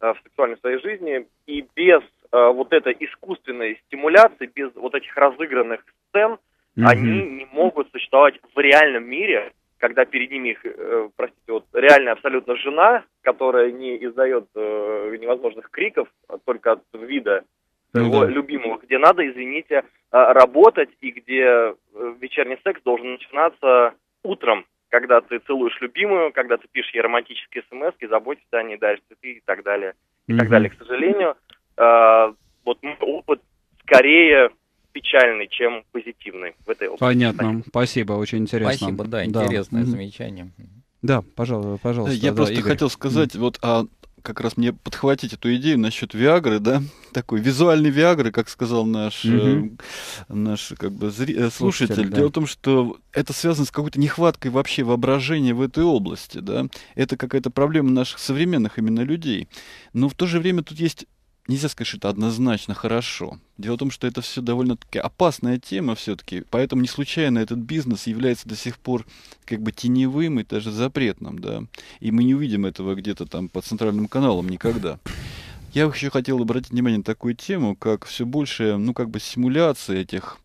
э, в сексуальной своей жизни, и без э, вот этой искусственной стимуляции, без вот этих разыгранных сцен, mm-hmm. они не могут существовать в реальном мире, когда перед ними их, э, простите, вот реальная абсолютно жена, которая не издает э, невозможных криков, а только от вида своего ну, да. любимого, где надо, извините, работать, и где вечерний секс должен начинаться утром, когда ты целуешь любимую, когда ты пишешь ей романтические смс-ки, заботишься о ней, даришь цветы и так далее. И mm-hmm. так далее. К сожалению, э, вот мой опыт скорее печальный, чем позитивный в этой области. Понятно. Спасибо, очень интересно. Спасибо, да, интересное да. замечание. Да, пожалуйста, пожалуйста. Я да, просто Игорь. хотел сказать, вот а, как раз мне подхватить эту идею насчет Виагры, да, такой визуальной Виагры, как сказал наш, угу. э, наш как бы, зри- слушатель. слушатель да. Дело в том, что это связано с какой-то нехваткой вообще воображения в этой области, да. Это какая-то проблема наших современных именно людей. Но в то же время тут есть нельзя сказать, что это однозначно хорошо. Дело в том, что это все довольно-таки опасная тема все-таки, поэтому не случайно этот бизнес является до сих пор как бы теневым и даже запретным, да. И мы не увидим этого где-то там по центральным каналам никогда. Я еще хотел обратить внимание на такую тему, как все больше, ну, как бы симуляции этих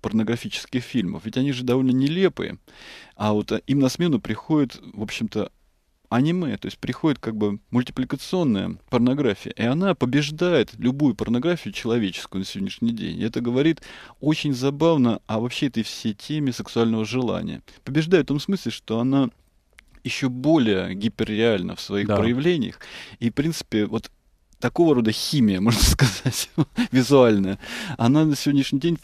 порнографических фильмов. Ведь они же довольно нелепые, а вот им на смену приходит, в общем-то, аниме, то есть приходит как бы мультипликационная порнография, и она побеждает любую порнографию человеческую на сегодняшний день. И это говорит очень забавно о вообще этой всей теме сексуального желания. Побеждает в том смысле, что она еще более гиперреальна в своих, да, проявлениях, и, в принципе, вот такого рода химия, можно сказать, визуальная, она на сегодняшний день,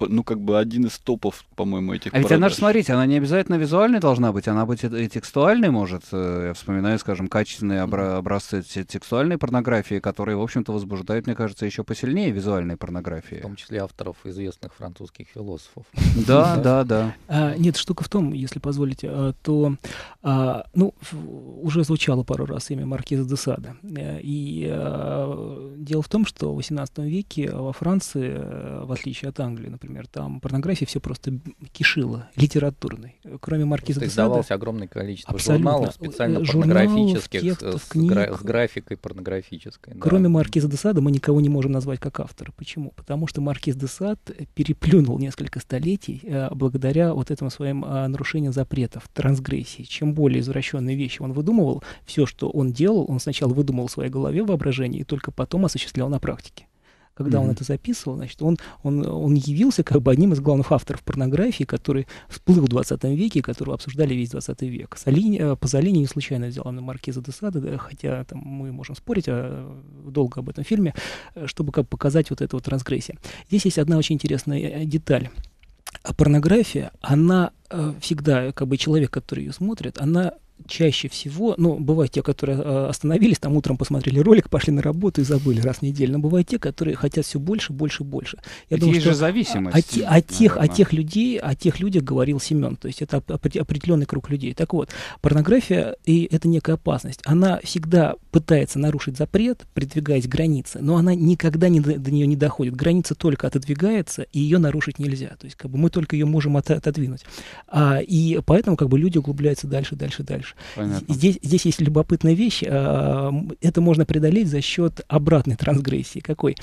ну, как бы один из топов, по-моему, этих. А ведь она же, смотрите, она не обязательно визуальной должна быть, она быть и текстуальной может. Я вспоминаю, скажем, качественные обра- образцы текстуальной порнографии, которые, в общем-то, возбуждают, мне кажется, еще посильнее визуальной порнографии. В том числе авторов известных французских философов. Да, да, да. Нет, штука в том, если позволите, то, ну, уже звучало пару раз имя Маркиза де Сада. И дело в том, что в восемнадцатом веке во Франции, в отличие от Англии, например, там порнография все просто кишила литературной. Кроме Маркиза де Сада издавалось огромное количество абсолютно журналов специально журналов, порнографических, текстов, с, книг. С графикой порнографической. Кроме, да, Маркиза де Сада мы никого не можем назвать как автора. Почему? Потому что Маркиз де Сад переплюнул несколько столетий благодаря вот этому своим нарушениям запретов, трансгрессии. Чем более извращенные вещи он выдумывал, все, что он делал, он сначала выдумывал в своей голове, в воображении, и только потом осуществлял на практике. Когда mm-hmm. он это записывал, значит, он, он, он явился как бы одним из главных авторов порнографии, который всплыл в двадцатом веке, и которого обсуждали весь двадцатый век. Пазолини не случайно взял именно Маркиза де Сада, хотя там, мы можем спорить а, долго об этом фильме, чтобы как показать вот эту вот трансгрессию. Здесь есть одна очень интересная деталь. Порнография, она всегда, как бы человек, который ее смотрит, она... чаще всего, ну, бывают те, которые остановились, там утром посмотрели ролик, пошли на работу и забыли раз в неделю, но бывают те, которые хотят все больше, больше, больше. Я думаю, что зависимость. О, те, о, тех, о тех людей, о тех людях говорил Семен, то есть это определенный круг людей. Так вот, порнография, и это некая опасность, она всегда пытается нарушить запрет, придвигаясь к границе, но она никогда не до, до нее не доходит. Граница только отодвигается, и ее нарушить нельзя, то есть как бы мы только ее можем от, отодвинуть. А, и поэтому как бы люди углубляются дальше, дальше, дальше. Здесь, здесь есть любопытная вещь. Это можно преодолеть за счет обратной трансгрессии. Какой?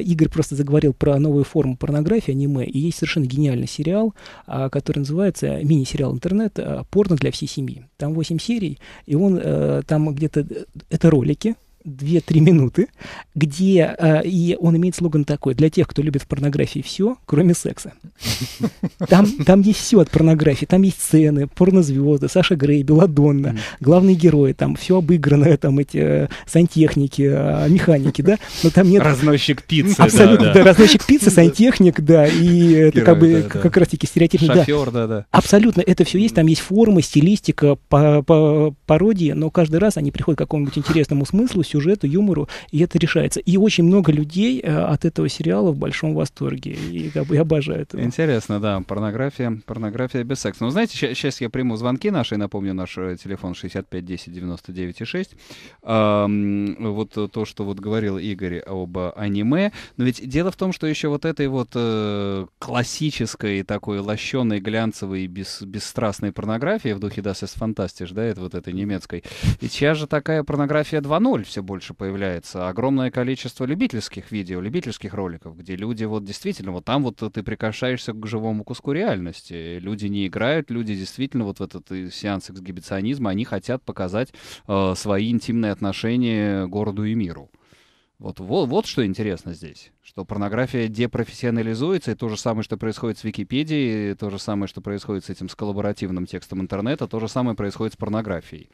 Игорь просто заговорил про новую форму порнографии, аниме. И есть совершенно гениальный сериал, который называется мини-сериал «Интернет. Порно для всей семьи». Там восемь серий, и он там где-то... Это ролики. две-три минуты, где э, и он имеет слоган такой: для тех, кто любит в порнографии все, кроме секса. Там, там есть все от порнографии, там есть сцены, порнозвезды, Саша Грей, Беладонна, mm. главные герои, там все обыгранное, там эти сантехники, механики, да, но там нет... Разносчик пиццы, абсолютно, да, да. Да, разносчик пиццы, сантехник, да, и это как бы как раз-таки стереотипный... Шофер, да, да. Абсолютно, это все есть, там есть формы, стилистика, пародии, но каждый раз они приходят к какому-нибудь интересному смыслу, сюжету, юмору, и это решается. И очень много людей от этого сериала в большом восторге. И как бы я обожаю это. Интересно, да. Порнография, порнография без секса. Ну, знаете, сейчас я приму звонки наши, напомню, наш телефон шестьдесят пять десять девяносто девять и шесть. А, вот то, что вот говорил Игорь об аниме. Но ведь дело в том, что еще вот этой вот классической такой лощеной, глянцевой, бес, бесстрастной порнографии в духе Das ist fantastisch, да, это вот этой немецкой. Ведь сейчас же такая порнография два ноль все больше появляется. Огромное количество любительских видео, любительских роликов, где люди вот действительно, вот там вот ты прикасаешься к живому куску реальности. Люди не играют, люди действительно вот в этот сеанс эксгибиционизма, они хотят показать э, свои интимные отношения городу и миру. Вот, вот, вот что интересно здесь, что порнография депрофессионализуется, и то же самое, что происходит с Википедией, то же самое, что происходит с этим с коллаборативным текстом интернета, то же самое происходит с порнографией.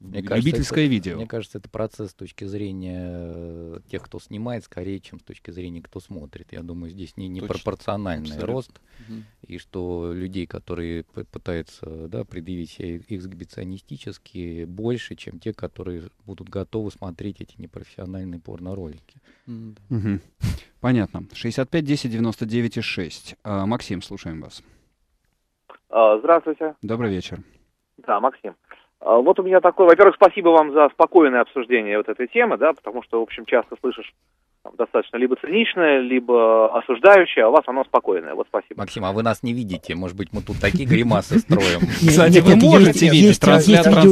Мне любительское кажется, видео. Это, мне кажется, это процесс с точки зрения тех, кто снимает, скорее, чем с точки зрения, кто смотрит. Я думаю, здесь не, непропорциональный рост. Угу. И что людей, которые пытаются, да, предъявить эксгибиционистически, больше, чем те, которые будут готовы смотреть эти непрофессиональные порно-ролики. Угу. Понятно. шестьдесят пять десять девяносто девять и шесть. А, Максим, слушаем вас. Здравствуйте. Добрый вечер. Да, Максим. Вот у меня такое... Во-первых, спасибо вам за спокойное обсуждение вот этой темы, да, потому что, в общем, часто слышишь там, достаточно либо циничное, либо осуждающее, а у вас оно спокойное. Вот спасибо. Максим, а вы нас не видите? Может быть, мы тут такие гримасы строим? Кстати, вы можете видеть? Трансляция,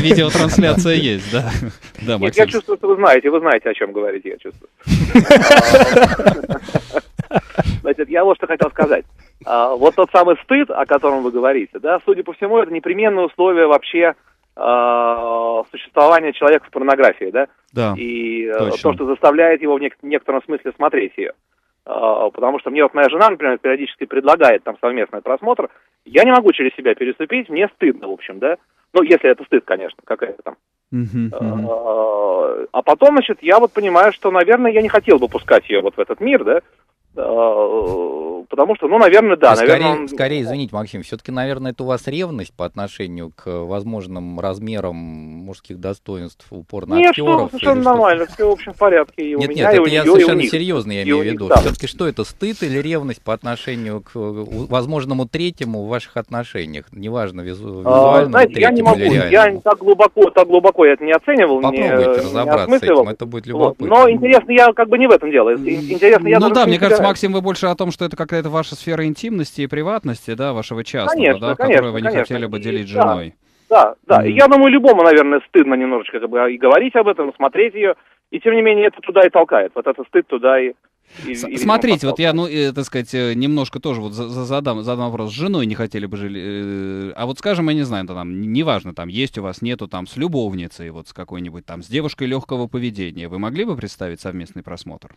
видеотрансляция есть, да? Нет, я чувствую, что вы знаете, вы знаете, о чем говорите, я чувствую. Значит, я вот что хотел сказать. Вот тот самый стыд, о котором вы говорите, да, судя по всему, это непременное условие вообще э, существования человека в порнографии, да? Да, и э, то, что заставляет его в нек- некотором смысле смотреть ее. Э, потому что мне вот моя жена, например, периодически предлагает там совместный просмотр. Я не могу через себя переступить, мне стыдно, в общем, да? Ну, если это стыд, конечно, какая-то там. Uh-huh, uh-huh. А потом, значит, я вот понимаю, что, наверное, я не хотел бы пускать ее вот в этот мир, да? Потому что, ну, наверное, да. Скорее, наверное, он... скорее, извините, Максим, все-таки, наверное, это у вас ревность по отношению к возможным размерам мужских достоинств у порноактеров? Нет, совершенно нормально, все, в общем, в порядке. И нет, у меня, нет, и это у я нее, совершенно серьезно, я имею в виду. Да. Все-таки что это, стыд или ревность по отношению к возможному третьему в ваших отношениях? Неважно, визу... визуальному, а, знаете, третьему, я не могу, я так глубоко, так глубоко я это не оценивал. Попробуйте не, разобраться не с этим, это будет любопытно. Вот. Но интересно, я как бы не в этом дело. Интересно, я ну да, мне кажется, Максим, вы больше о том, что это какая-то ваша сфера интимности и приватности, да, вашего частного, конечно, да, конечно, которую вы не конечно. хотели бы делить с женой. Да, да, да. Mm. Я думаю, любому, наверное, стыдно немножечко как бы, и говорить об этом, смотреть ее, и тем не менее это туда и толкает, вот этот стыд туда и... И, смотрите, вот я, ну, э, так сказать, немножко тоже вот задам, задам вопрос. С женой не хотели бы жить, э, а вот скажем, я не знаю, это там, неважно, там, есть у вас, нету, там, с любовницей, вот, с какой-нибудь, там, с девушкой легкого поведения, вы могли бы представить совместный просмотр?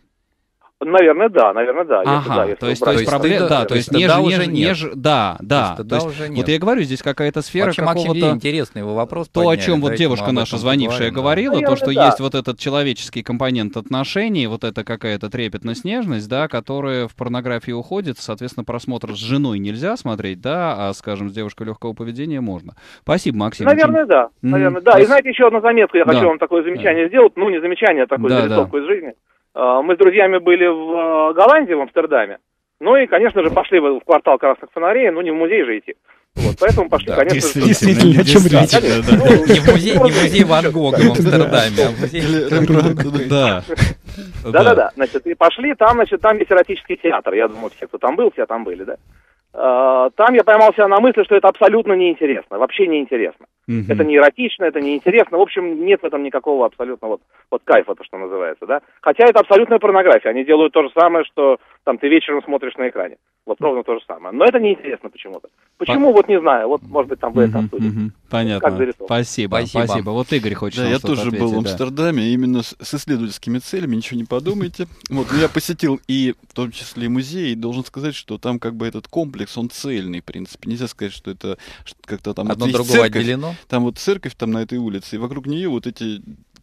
Наверное, да, наверное, да. Ага, если, да, то, есть, то есть проблема, да, то есть не уже не ж, да, да. То есть, то есть, вот я говорю, здесь какая-то сфера вообще, какого-то. Максим, интересный его вопрос. То, подняли, о чем вот девушка наша звонившая говорила, наверное, то, что да. есть вот этот человеческий компонент отношений, вот эта какая-то трепетность, нежность, да, которая в порнографии уходит, соответственно, просмотр с женой нельзя смотреть, да, а, скажем, с девушкой легкого поведения можно. Спасибо, Максим. Наверное, очень... да, mm-hmm. наверное, да. Спасибо. И знаете, еще одну заметку я да. хочу вам такое замечание да. сделать, ну не замечание, а такую да, зарисовку да. из жизни. Мы с друзьями были в Голландии, в Амстердаме, ну и, конечно же, пошли в квартал Красных Фонарей, ну не в музей же идти. Вот, поэтому пошли, да, конечно... Действительно, о чем речь? Не в музей, не в музей Ван Гога в Амстердаме, а в музей... Да. Да-да-да, значит, и пошли, там, значит, там есть эротический театр, я думаю, все, кто там был, все там были, да. Там я поймал себя на мысли, что это абсолютно неинтересно, вообще неинтересно. Mm-hmm. Это не эротично, это неинтересно, в общем, нет в этом никакого абсолютно вот, вот кайфа, то, что называется, да. Хотя это абсолютная порнография, они делают то же самое, что там ты вечером смотришь на экране, вот ровно то же самое. Но это неинтересно почему-то. Почему, По... вот не знаю, вот может быть там вы это обсудите. Mm-hmm. Понятно, спасибо, спасибо, спасибо. Вот Игорь хочет да, я тоже ответить, был да. в Амстердаме, именно с, с исследовательскими целями, ничего не подумайте. Вот, я посетил и, в том числе, и музей, и должен сказать, что там как бы этот комплекс, он цельный, в принципе. Нельзя сказать, что это что как-то там... Одно другого церковь, отделено. Там вот церковь там на этой улице, и вокруг нее вот эти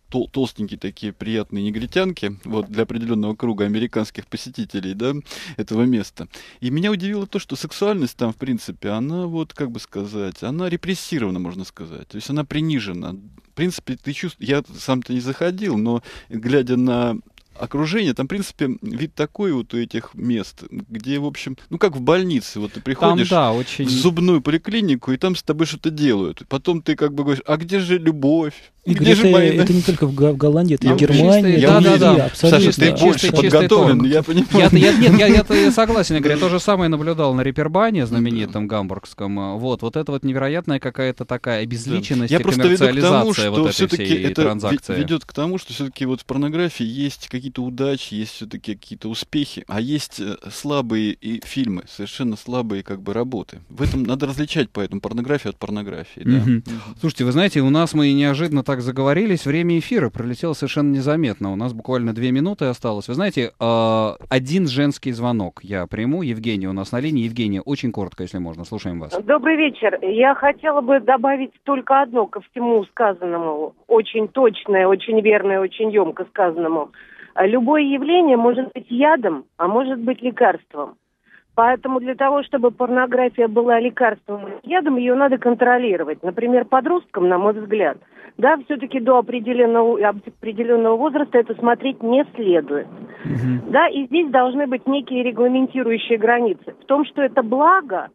тол- толстенькие такие приятные негритянки, вот для определенного круга американских посетителей, да, этого места. И меня удивило то, что сексуальность там, в принципе, она вот, как бы сказать, она репрессирована, можно сказать. То есть она принижена. В принципе, ты чувствуешь... Я сам-то не заходил, но глядя на... окружение, там, в принципе, вид такой вот у этих мест, где, в общем, ну, как в больнице, вот ты приходишь там, да, очень... в зубную поликлинику, и там с тобой что-то делают. Потом ты как бы говоришь, а где же любовь? И где это, же мои... Это не только в Голландии, это и в Германии. Да, да, да. Саша, ты больше подготовлен, я понимаю. Я, я, нет, я, я, я согласен, Игорь, я тоже самое наблюдал на Репербане, знаменитом гамбургском. Вот, вот это вот невероятная какая-то такая обезличенность и коммерциализация вот этой всей транзакции. Я ведет к тому, что все-таки вот в порнографии есть какие-то какие-то удачи, есть все-таки какие-то успехи, а есть слабые и фильмы, совершенно слабые как бы работы. В этом надо различать, поэтому порнографию от порнографии. Да. Mm-hmm. Mm-hmm. Слушайте, вы знаете, у нас мы неожиданно так заговорились, время эфира пролетело совершенно незаметно, у нас буквально две минуты осталось. Вы знаете, э, один женский звонок я приму, Евгения у нас на линии. Евгения, очень коротко, если можно, слушаем вас. Добрый вечер. Я хотела бы добавить только одно ко всему сказанному, очень точное, очень верное, очень емко сказанному. Любое явление может быть ядом, а может быть лекарством. Поэтому для того, чтобы порнография была лекарством и ядом, ее надо контролировать. Например, подросткам, на мой взгляд, да, все-таки до определенного, определенного возраста это смотреть не следует. Угу. Да, и здесь должны быть некие регламентирующие границы. В том, что это благо,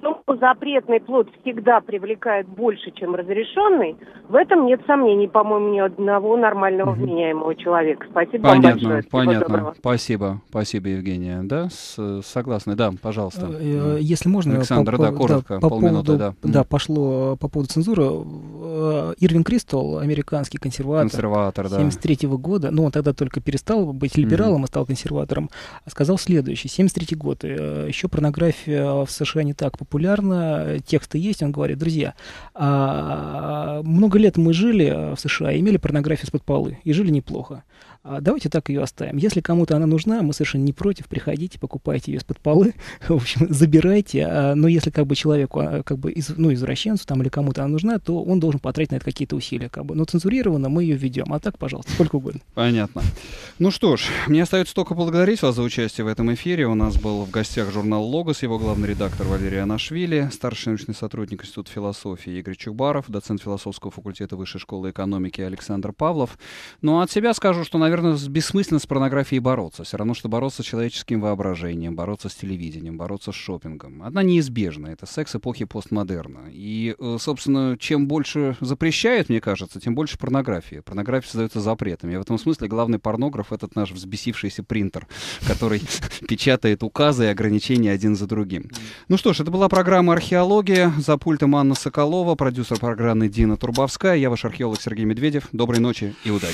в Ну, запретный плод всегда привлекает больше, чем разрешенный. В этом нет сомнений, по-моему, ни одного нормального вменяемого человека. Спасибо вам большое. Понятно, понятно. Спасибо, спасибо, Евгения. Да, с, согласны. Да, пожалуйста. Если можно, Александр, по, да, коротко, да, по полминуты, поводу, да. Да, пошло по поводу цензуры. Ирвин Кристалл, американский консерватор, консерватор да. семьдесят третьего года, но он тогда только перестал быть либералом mm-hmm. и стал консерватором, сказал следующее. семьдесят третий год, еще порнография в США не так популярна, тексты есть, он говорит: друзья, много лет мы жили в США и имели порнографию из-под полы, и жили неплохо. Давайте так ее оставим. Если кому-то она нужна, мы совершенно не против. Приходите, покупайте ее из-под полы, в общем, забирайте. Но если как бы человеку, как бы, из, ну, извращенцу там, или кому-то она нужна, то он должен потратить на это какие-то усилия. Как бы. Но цензурированно мы ее ведем. А так, пожалуйста, сколько угодно. Понятно. Ну что ж, мне остается только благодарить вас за участие в этом эфире. У нас был в гостях журнал «Логос», его главный редактор Валерий Анашвили, старший научный сотрудник Института философии Игорь Чубаров, доцент философского факультета Высшей школы экономики Александр Павлов. Ну а от себя скажу, что, наверное, Наверное, бессмысленно с порнографией бороться. Все равно, что бороться с человеческим воображением, бороться с телевидением, бороться с шопингом. Одна неизбежна — это секс эпохи постмодерна. И, собственно, чем больше запрещают, мне кажется, тем больше порнографии. Порнография создается запретом. И в этом смысле главный порнограф — этот наш взбесившийся принтер, который печатает указы и ограничения один за другим. Ну что ж, это была программа «Археология». За пультом Анна Соколова, продюсер программы Дина Турбовская. Я ваш археолог Сергей Медведев. Доброй ночи и удачи.